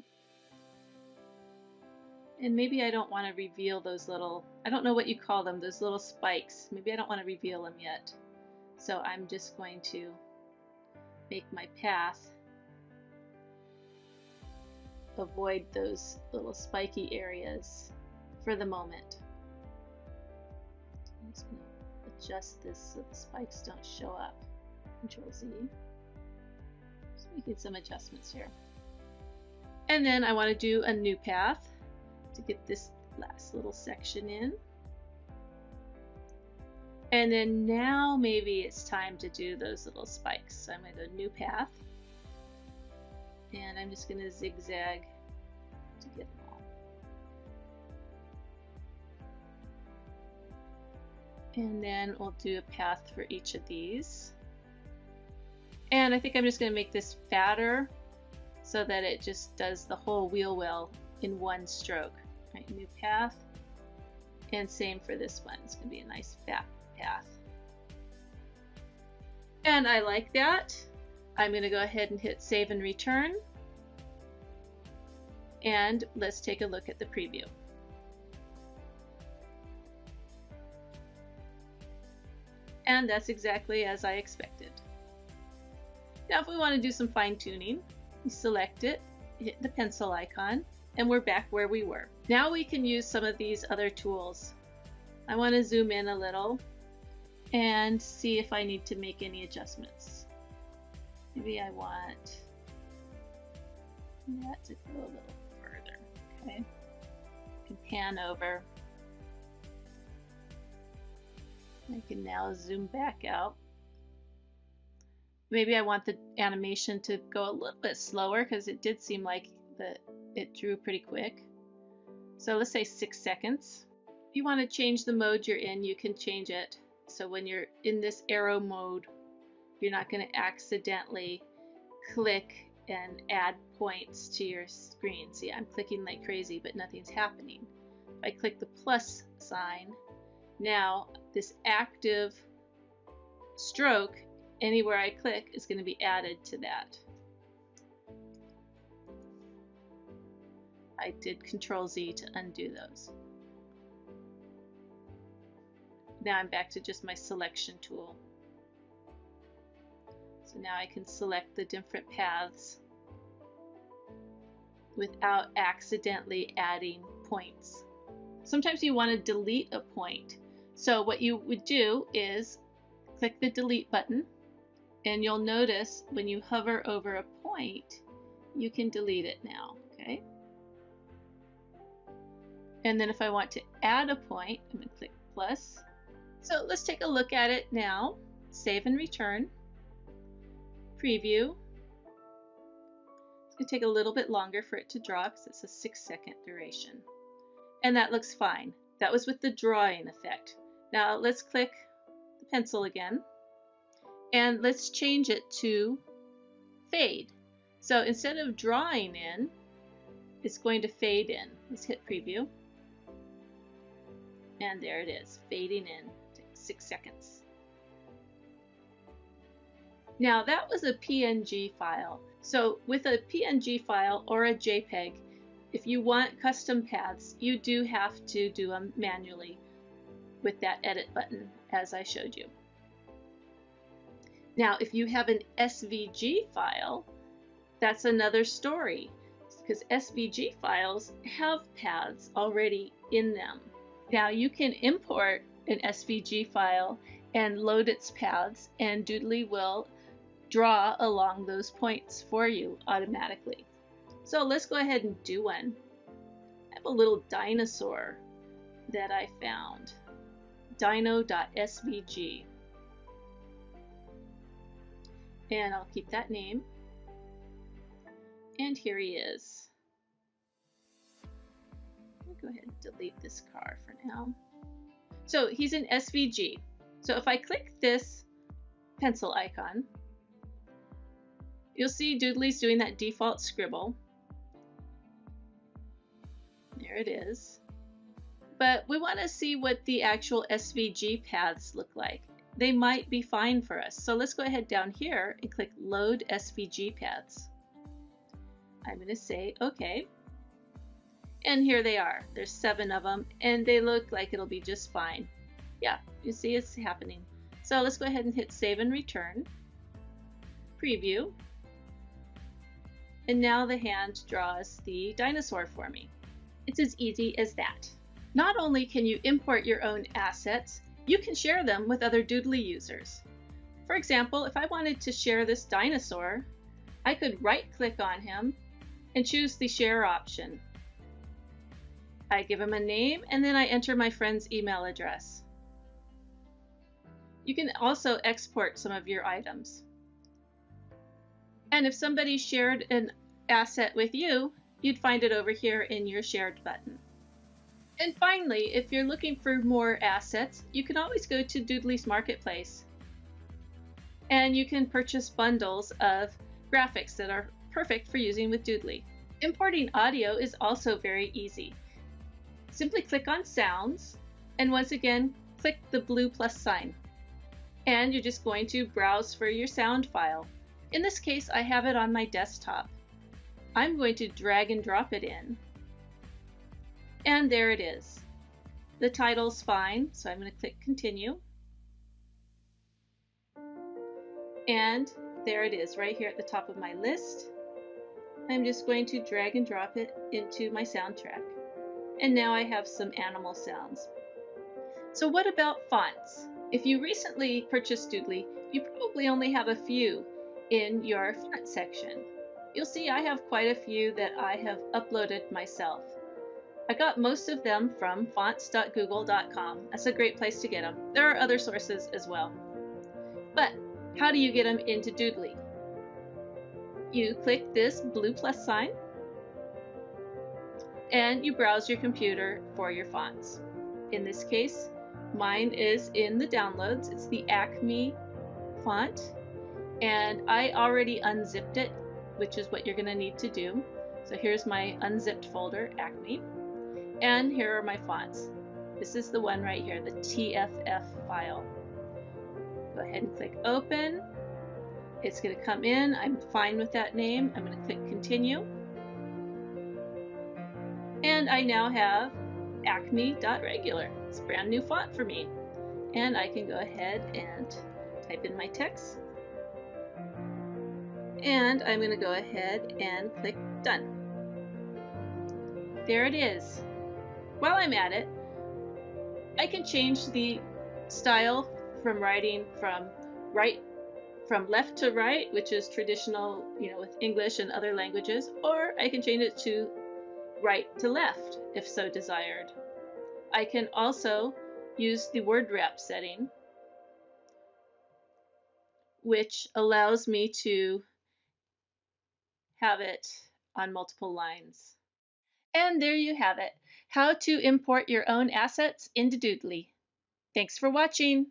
And maybe I don't want to reveal those little, I don't know what you call them, those little spikes. Maybe I don't want to reveal them yet. So I'm just going to make my path avoid those little spiky areas for the moment. I'm just going to adjust this so the spikes don't show up. Control Z. Just making some adjustments here. And then I want to do a new path to get this last little section in. And then now maybe it's time to do those little spikes. So I'm going to go new path. And I'm just going to zigzag to get them all. And then we'll do a path for each of these. And I think I'm just going to make this fatter so that it just does the whole wheel well in one stroke. Right, new path. And same for this one. It's going to be a nice fat path. And I like that. I'm going to go ahead and hit save and return, and let's take a look at the preview. And that's exactly as I expected. Now if we want to do some fine tuning, we select it, hit the pencil icon, and we're back where we were. Now we can use some of these other tools. I want to zoom in a little and see if I need to make any adjustments. Maybe I want And that's a little further. Okay. You can pan over. I can now zoom back out. Maybe I want the animation to go a little bit slower because it did seem like the, it drew pretty quick. So let's say six seconds. If you want to change the mode you're in, you can change it. So when you're in this arrow mode, you're not going to accidentally click and add points to your screen. See, I'm clicking like crazy, but nothing's happening. If I click the plus sign, now this active stroke, anywhere I click, is going to be added to that. I did control Z to undo those. Now I'm back to just my selection tool. So now I can select the different paths without accidentally adding points. Sometimes you want to delete a point. So what you would do is click the delete button, and you'll notice when you hover over a point, you can delete it now, okay? And then if I want to add a point, I'm going to click plus. So let's take a look at it now. Save and return. Preview. It's going to take a little bit longer for it to draw because it's a six second duration. And that looks fine. That was with the drawing effect. Now let's click the pencil again. And let's change it to fade. So instead of drawing in, it's going to fade in. Let's hit preview. And there it is, fading in. Takes six seconds. Now that was a P N G file. So with a P N G file or a JPEG, if you want custom paths, you do have to do them manually with that edit button, as I showed you. Now, if you have an S V G file, that's another story, because S V G files have paths already in them. Now you can import an S V G file and load its paths, and Doodly will draw along those points for you automatically. So let's go ahead and do one. I have a little dinosaur that I found. Dino.svg. And I'll keep that name. And here he is. I'll go ahead and delete this car for now. So he's an S V G. So if I click this pencil icon, you'll see Doodly's doing that default scribble. There it is. But we want to see what the actual S V G paths look like. They might be fine for us. So let's go ahead down here and click Load S V G Paths. I'm going to say OK. And here they are. There's seven of them, and they look like it'll be just fine. Yeah, you see it's happening. So let's go ahead and hit Save and Return. Preview. And now the hand draws the dinosaur for me. It's as easy as that. Not only can you import your own assets, you can share them with other Doodly users. For example, if I wanted to share this dinosaur, I could right-click on him and choose the share option. I give him a name, and then I enter my friend's email address. You can also export some of your items. And if somebody shared an asset with you, you'd find it over here in your shared button. And finally, if you're looking for more assets, you can always go to Doodly's Marketplace, and you can purchase bundles of graphics that are perfect for using with Doodly. Importing audio is also very easy. Simply click on Sounds, and once again, click the blue plus sign. And you're just going to browse for your sound file. In this case, I have it on my desktop. I'm going to drag and drop it in. And there it is. The title's fine, so I'm going to click continue. And there it is, right here at the top of my list. I'm just going to drag and drop it into my soundtrack. And now I have some animal sounds. So what about fonts? If you recently purchased Doodly, you probably only have a few in your font section. You'll see I have quite a few that I have uploaded myself. I got most of them from fonts dot google dot com. That's a great place to get them. There are other sources as well. But how do you get them into Doodly? You click this blue plus sign and you browse your computer for your fonts. In this case, mine is in the downloads. It's the Acme font, and I already unzipped it, which is what you're going to need to do. So here's my unzipped folder, Acme, and here are my fonts. This is the one right here, the T F F file. Go ahead and click open. It's going to come in. I'm fine with that name. I'm going to click continue. And I now have acme.regular. It's a brand new font for me. And I can go ahead and type in my text. And I'm going to go ahead and click done. There it is. While I'm at it, I can change the style from writing from right from left to right, which is traditional, you know, with English and other languages, or I can change it to right to left if so desired. I can also use the word wrap setting, which allows me to have it on multiple lines. And there you have it, how to import your own assets into Doodly. Thanks for watching.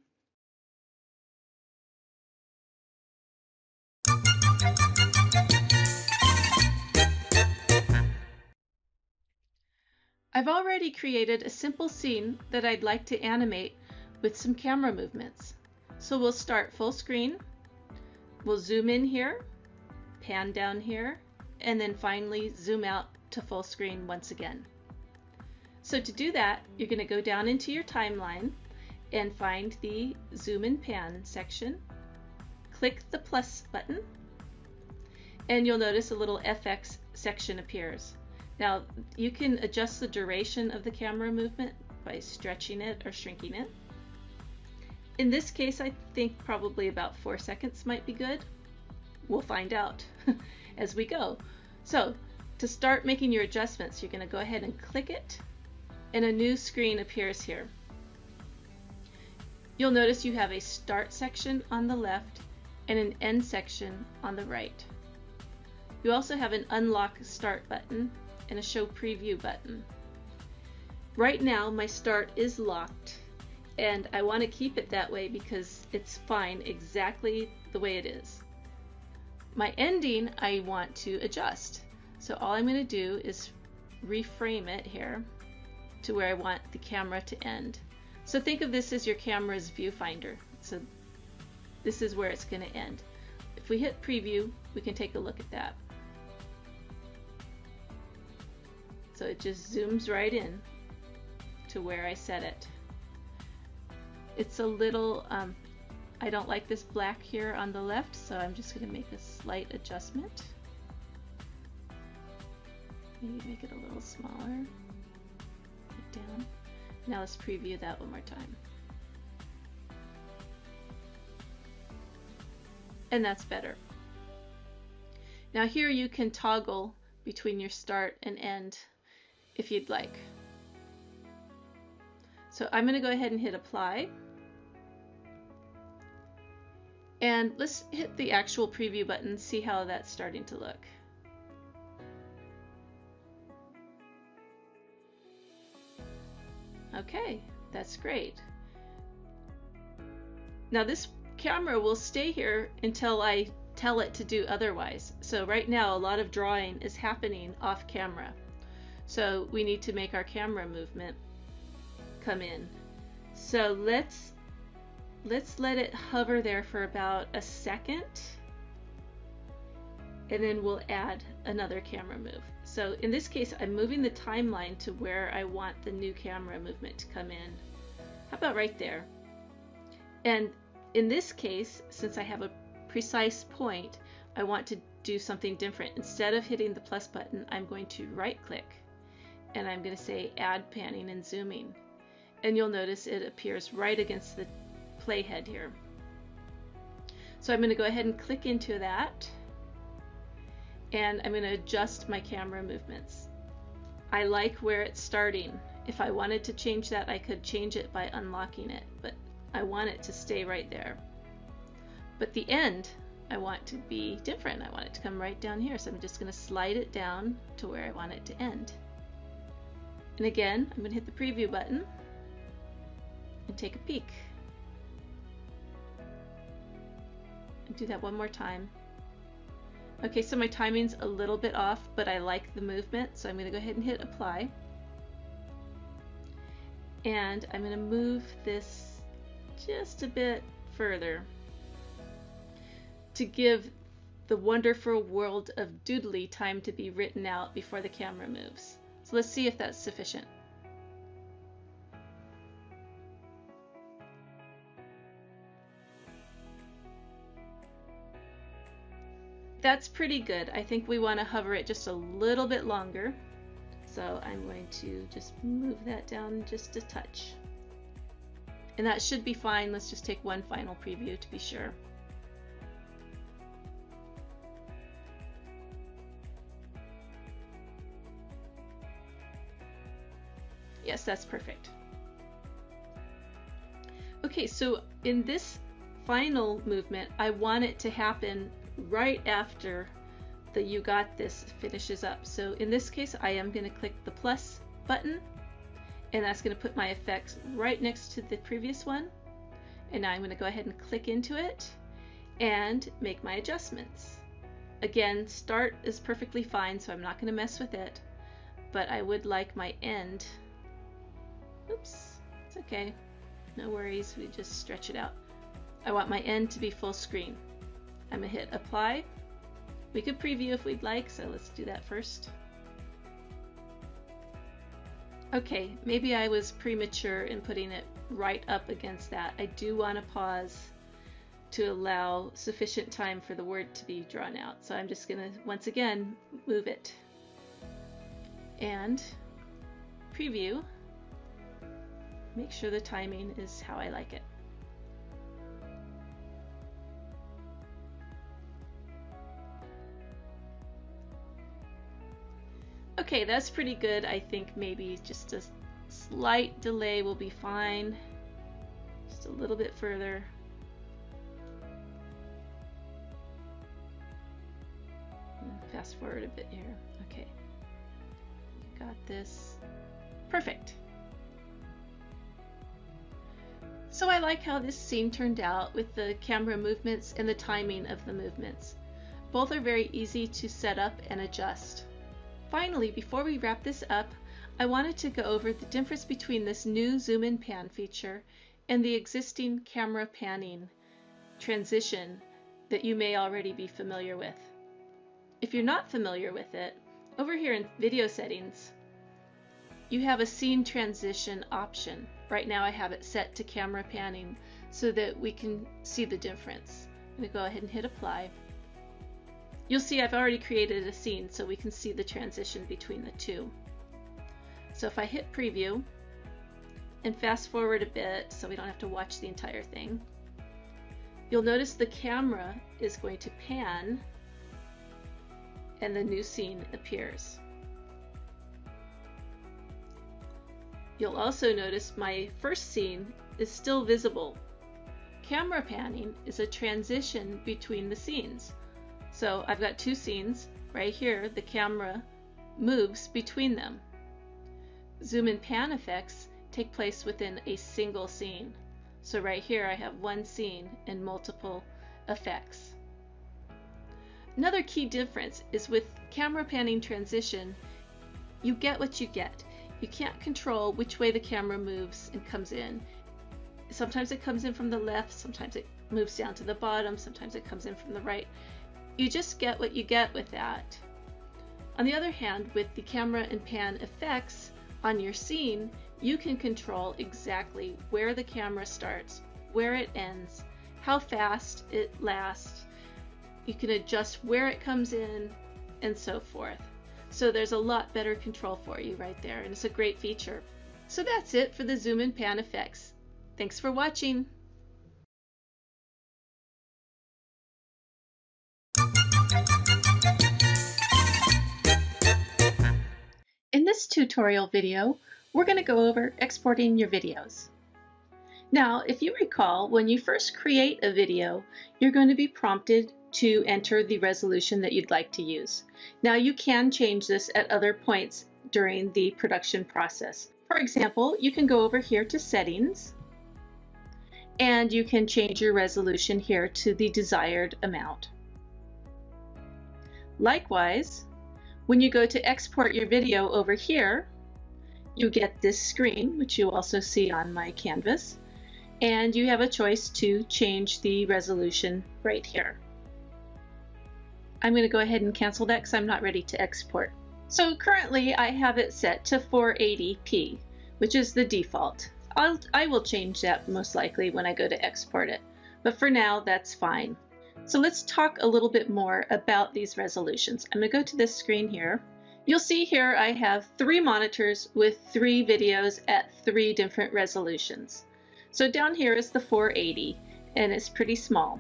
I've already created a simple scene that I'd like to animate with some camera movements. So we'll start full screen, we'll zoom in here, pan down here, and then finally zoom out to full screen once again. So to do that, you're going to go down into your timeline and find the zoom and pan section, click the plus button, and you'll notice a little F X section appears. Now, you can adjust the duration of the camera movement by stretching it or shrinking it. In this case, I think probably about four seconds might be good. We'll find out as we go. So, to start making your adjustments, you're going to go ahead and click it, and a new screen appears here. You'll notice you have a start section on the left and an end section on the right. You also have an unlock start button and a show preview button. Right now my start is locked and I want to keep it that way because it's fine exactly the way it is. My ending I want to adjust, so all I'm going to do is reframe it here to where I want the camera to end. So think of this as your camera's viewfinder. So this is where it's going to end. If we hit preview, we can take a look at that. So it just zooms right in to where I set it. It's a little, um, I don't like this black here on the left, so I'm just going to make a slight adjustment. Maybe make it a little smaller. Down. Now let's preview that one more time. And that's better. Now here you can toggle between your start and end if you'd like. So I'm going to go ahead and hit apply. And let's hit the actual preview button, see how that's starting to look. Okay, that's great. Now this camera will stay here until I tell it to do otherwise. So right now a lot of drawing is happening off camera. So we need to make our camera movement come in. So let's let's let it hover there for about a second and then we'll add another camera move. So in this case I'm moving the timeline to where I want the new camera movement to come in. How about right there? And in this case, since I have a precise point, I want to do something different. Instead of hitting the plus button, I'm going to right click and I'm going to say add panning and zooming, and you'll notice it appears right against the playhead here. So I'm going to go ahead and click into that and I'm going to adjust my camera movements. I like where it's starting. If I wanted to change that, I could change it by unlocking it, but I want it to stay right there. But the end, I want to be different. I want it to come right down here, so I'm just going to slide it down to where I want it to end. And again, I'm going to hit the preview button and take a peek. And do that one more time. Okay, so my timing's a little bit off, but I like the movement, so I'm going to go ahead and hit apply. And I'm going to move this just a bit further to give the wonderful world of Doodly time to be written out before the camera moves. So let's see if that's sufficient. That's pretty good. I think we want to hover it just a little bit longer. So I'm going to just move that down just a touch. And that should be fine. Let's just take one final preview to be sure. Yes, that's perfect. Okay, so in this final movement, I want it to happen right after the "you got this" finishes up. So in this case, I am going to click the plus button, and that's going to put my effects right next to the previous one. And now I'm going to go ahead and click into it and make my adjustments. Again, start is perfectly fine, so I'm not going to mess with it, but I would like my end. Oops, it's okay. No worries, we just stretch it out. I want my end to be full screen. I'm gonna hit apply. We could preview if we'd like, so let's do that first. Okay, maybe I was premature in putting it right up against that. I do want to pause to allow sufficient time for the word to be drawn out. So I'm just gonna, once again, move it. And preview. Make sure the timing is how I like it. Okay, that's pretty good. I think maybe just a slight delay will be fine. Just a little bit further. Fast forward a bit here. Okay. Got this. Perfect. So I like how this scene turned out with the camera movements and the timing of the movements. Both are very easy to set up and adjust. Finally, before we wrap this up, I wanted to go over the difference between this new zoom and pan feature and the existing camera panning transition that you may already be familiar with. If you're not familiar with it, over here in video settings, you have a scene transition option. Right now I have it set to camera panning so that we can see the difference. I'm going to go ahead and hit apply. You'll see I've already created a scene so we can see the transition between the two. So if I hit preview and fast forward a bit so we don't have to watch the entire thing, you'll notice the camera is going to pan and the new scene appears. You'll also notice my first scene is still visible. Camera panning is a transition between the scenes. So I've got two scenes right here. The camera moves between them. Zoom and pan effects take place within a single scene. So right here I have one scene and multiple effects. Another key difference is with camera panning transition, you get what you get. You can't control which way the camera moves and comes in. Sometimes it comes in from the left, sometimes it moves down to the bottom, sometimes it comes in from the right. You just get what you get with that. On the other hand, with the camera and pan effects on your scene, you can control exactly where the camera starts, where it ends, how fast it lasts. You can adjust where it comes in and so forth. So there's a lot better control for you right there, and it's a great feature. So that's it for the zoom and pan effects. Thanks for watching. In this tutorial video, we're going to go over exporting your videos. Now, if you recall, when you first create a video, you're going to be prompted to enter the resolution that you'd like to use. Now, you can change this at other points during the production process. For example, you can go over here to Settings, and you can change your resolution here to the desired amount. Likewise, when you go to export your video over here, you get this screen, which you also see on my canvas, and you have a choice to change the resolution right here. I'm going to go ahead and cancel that because I'm not ready to export. So currently I have it set to four eighty p, which is the default. I'll, I will change that most likely when I go to export it, but for now that's fine. So let's talk a little bit more about these resolutions. I'm going to go to this screen here. You'll see here I have three monitors with three videos at three different resolutions. So down here is the four eighty, and it's pretty small.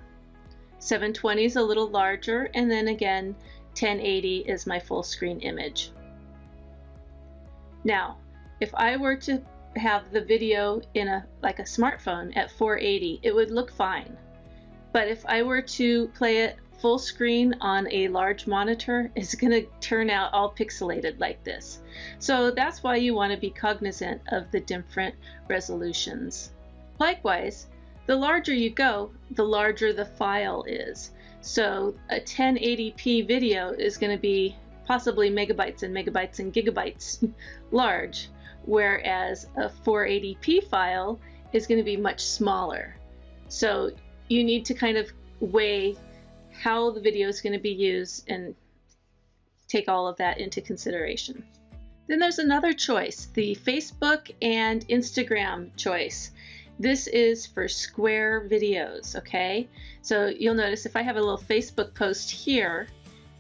seven twenty is a little larger, and then again ten eighty is my full screen image. Now, if I were to have the video in a like a smartphone at four eighty, it would look fine. But if I were to play it full screen on a large monitor, it's going to turn out all pixelated like this. So that's why you want to be cognizant of the different resolutions. Likewise, the larger you go, the larger the file is. So a ten eighty p video is going to be possibly megabytes and megabytes and gigabytes large, whereas a four eighty p file is going to be much smaller. So you need to kind of weigh how the video is going to be used and take all of that into consideration. Then there's another choice, the Facebook and Instagram choice. This is for square videos, okay? So you'll notice if I have a little Facebook post here,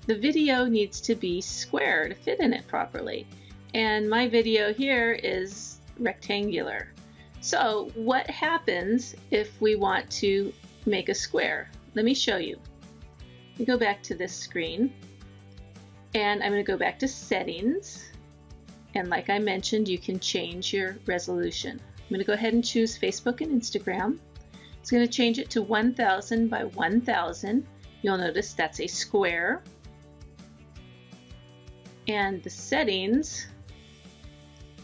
the video needs to be square to fit in it properly. And my video here is rectangular. So what happens if we want to make a square? Let me show you. We go back to this screen, and I'm going to go back to Settings, and like I mentioned, you can change your resolution. I'm going to go ahead and choose Facebook and Instagram. It's going to change it to one thousand by one thousand. You'll notice that's a square. And the settings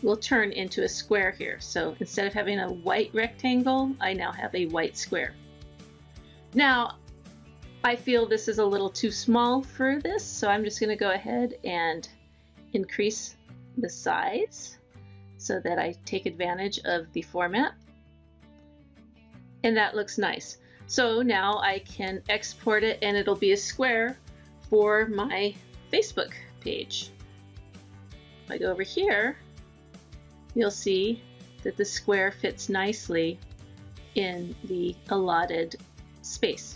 will turn into a square here. So instead of having a white rectangle, I now have a white square. Now, I feel this is a little too small for this, so I'm just going to go ahead and increase the size so that I take advantage of the format. And that looks nice. So now I can export it and it'll be a square for my Facebook page. If I go over here, you'll see that the square fits nicely in the allotted space.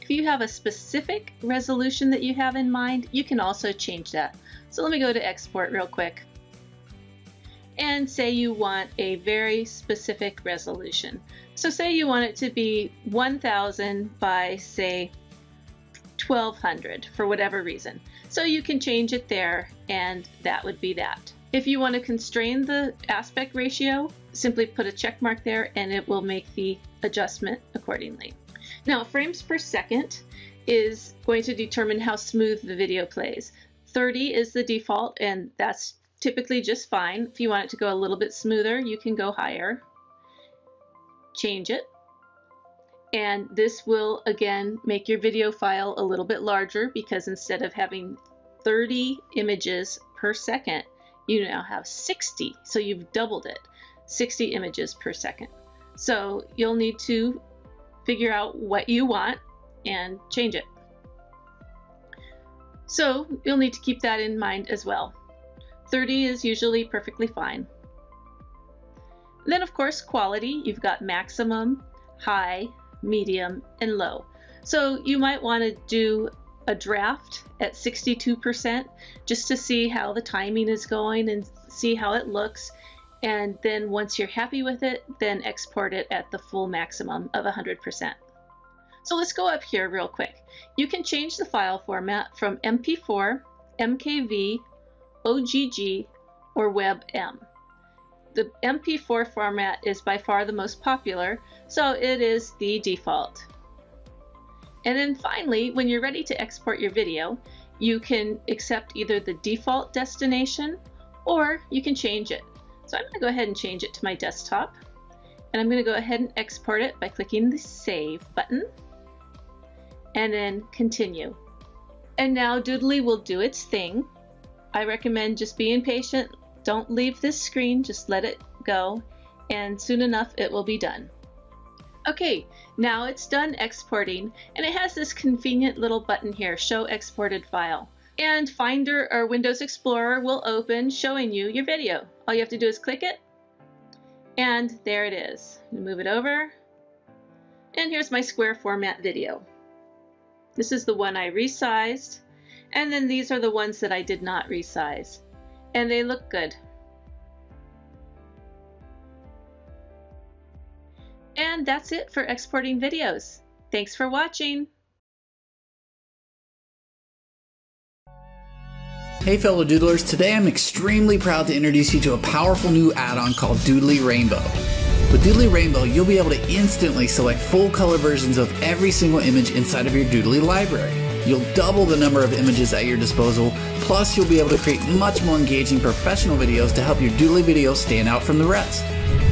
If you have a specific resolution that you have in mind, you can also change that. So let me go to export real quick. And say you want a very specific resolution. So say you want it to be one thousand by say twelve hundred for whatever reason. So you can change it there, and that would be that. If you want to constrain the aspect ratio, simply put a check mark there and it will make the adjustment accordingly. Now, frames per second is going to determine how smooth the video plays. thirty is the default, and that's typically just fine. If you want it to go a little bit smoother, you can go higher. Change it. And this will, again, make your video file a little bit larger because instead of having thirty images per second, you now have sixty, so you've doubled it, sixty images per second. So you'll need to figure out what you want and change it. So you'll need to keep that in mind as well. thirty is usually perfectly fine. And then of course, quality, you've got maximum, high, medium, and low. So you might want to do a draft at sixty-two percent just to see how the timing is going and see how it looks, and then once you're happy with it, then export it at the full maximum of one hundred percent. So let's go up here real quick. You can change the file format from M P four, M K V, O G G, or WebM. The M P four format is by far the most popular, so it is the default. And then finally, when you're ready to export your video, you can accept either the default destination or you can change it. So I'm going to go ahead and change it to my desktop. And I'm going to go ahead and export it by clicking the Save button and then Continue. And now Doodly will do its thing. I recommend just being patient. Don't leave this screen, just let it go, and soon enough it will be done. Okay, now it's done exporting, and it has this convenient little button here, Show Exported File. And Finder or Windows Explorer will open, showing you your video. All you have to do is click it, and there it is. Move it over, and here's my square format video. This is the one I resized, and then these are the ones that I did not resize. And they look good. And that's it for exporting videos. Thanks for watching. Hey fellow doodlers, today I'm extremely proud to introduce you to a powerful new add-on called Doodly Rainbow. With Doodly Rainbow, you'll be able to instantly select full color versions of every single image inside of your Doodly library. You'll double the number of images at your disposal, plus you'll be able to create much more engaging professional videos to help your Doodly videos stand out from the rest.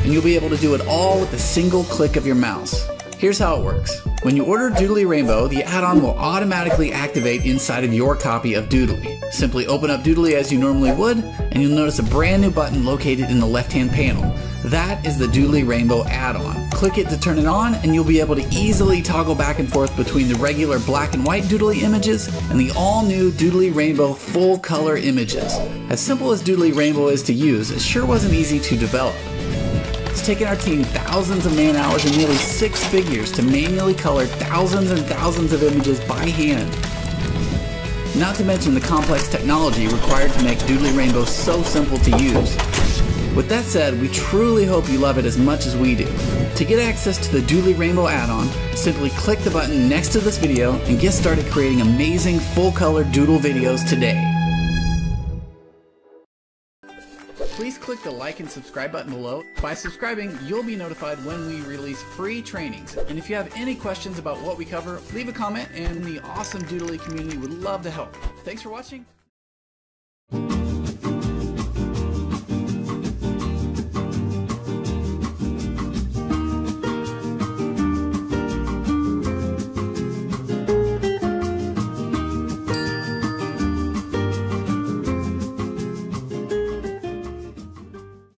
And you'll be able to do it all with a single click of your mouse. Here's how it works. When you order Doodly Rainbow, the add-on will automatically activate inside of your copy of Doodly. Simply open up Doodly as you normally would, and you'll notice a brand new button located in the left-hand panel. That is the Doodly Rainbow add-on. Click it to turn it on, and you'll be able to easily toggle back and forth between the regular black and white Doodly images and the all-new Doodly Rainbow full-color images. As simple as Doodly Rainbow is to use, it sure wasn't easy to develop. It's taken our team thousands of man hours and nearly six figures to manually color thousands and thousands of images by hand. Not to mention the complex technology required to make Doodly Rainbow so simple to use. With that said, we truly hope you love it as much as we do. To get access to the Doodly Rainbow add-on, simply click the button next to this video and get started creating amazing full-color doodle videos today. Please click the like and subscribe button below. By subscribing, you'll be notified when we release free trainings. And if you have any questions about what we cover, leave a comment, and the awesome Doodly community would love to help. Thanks for watching.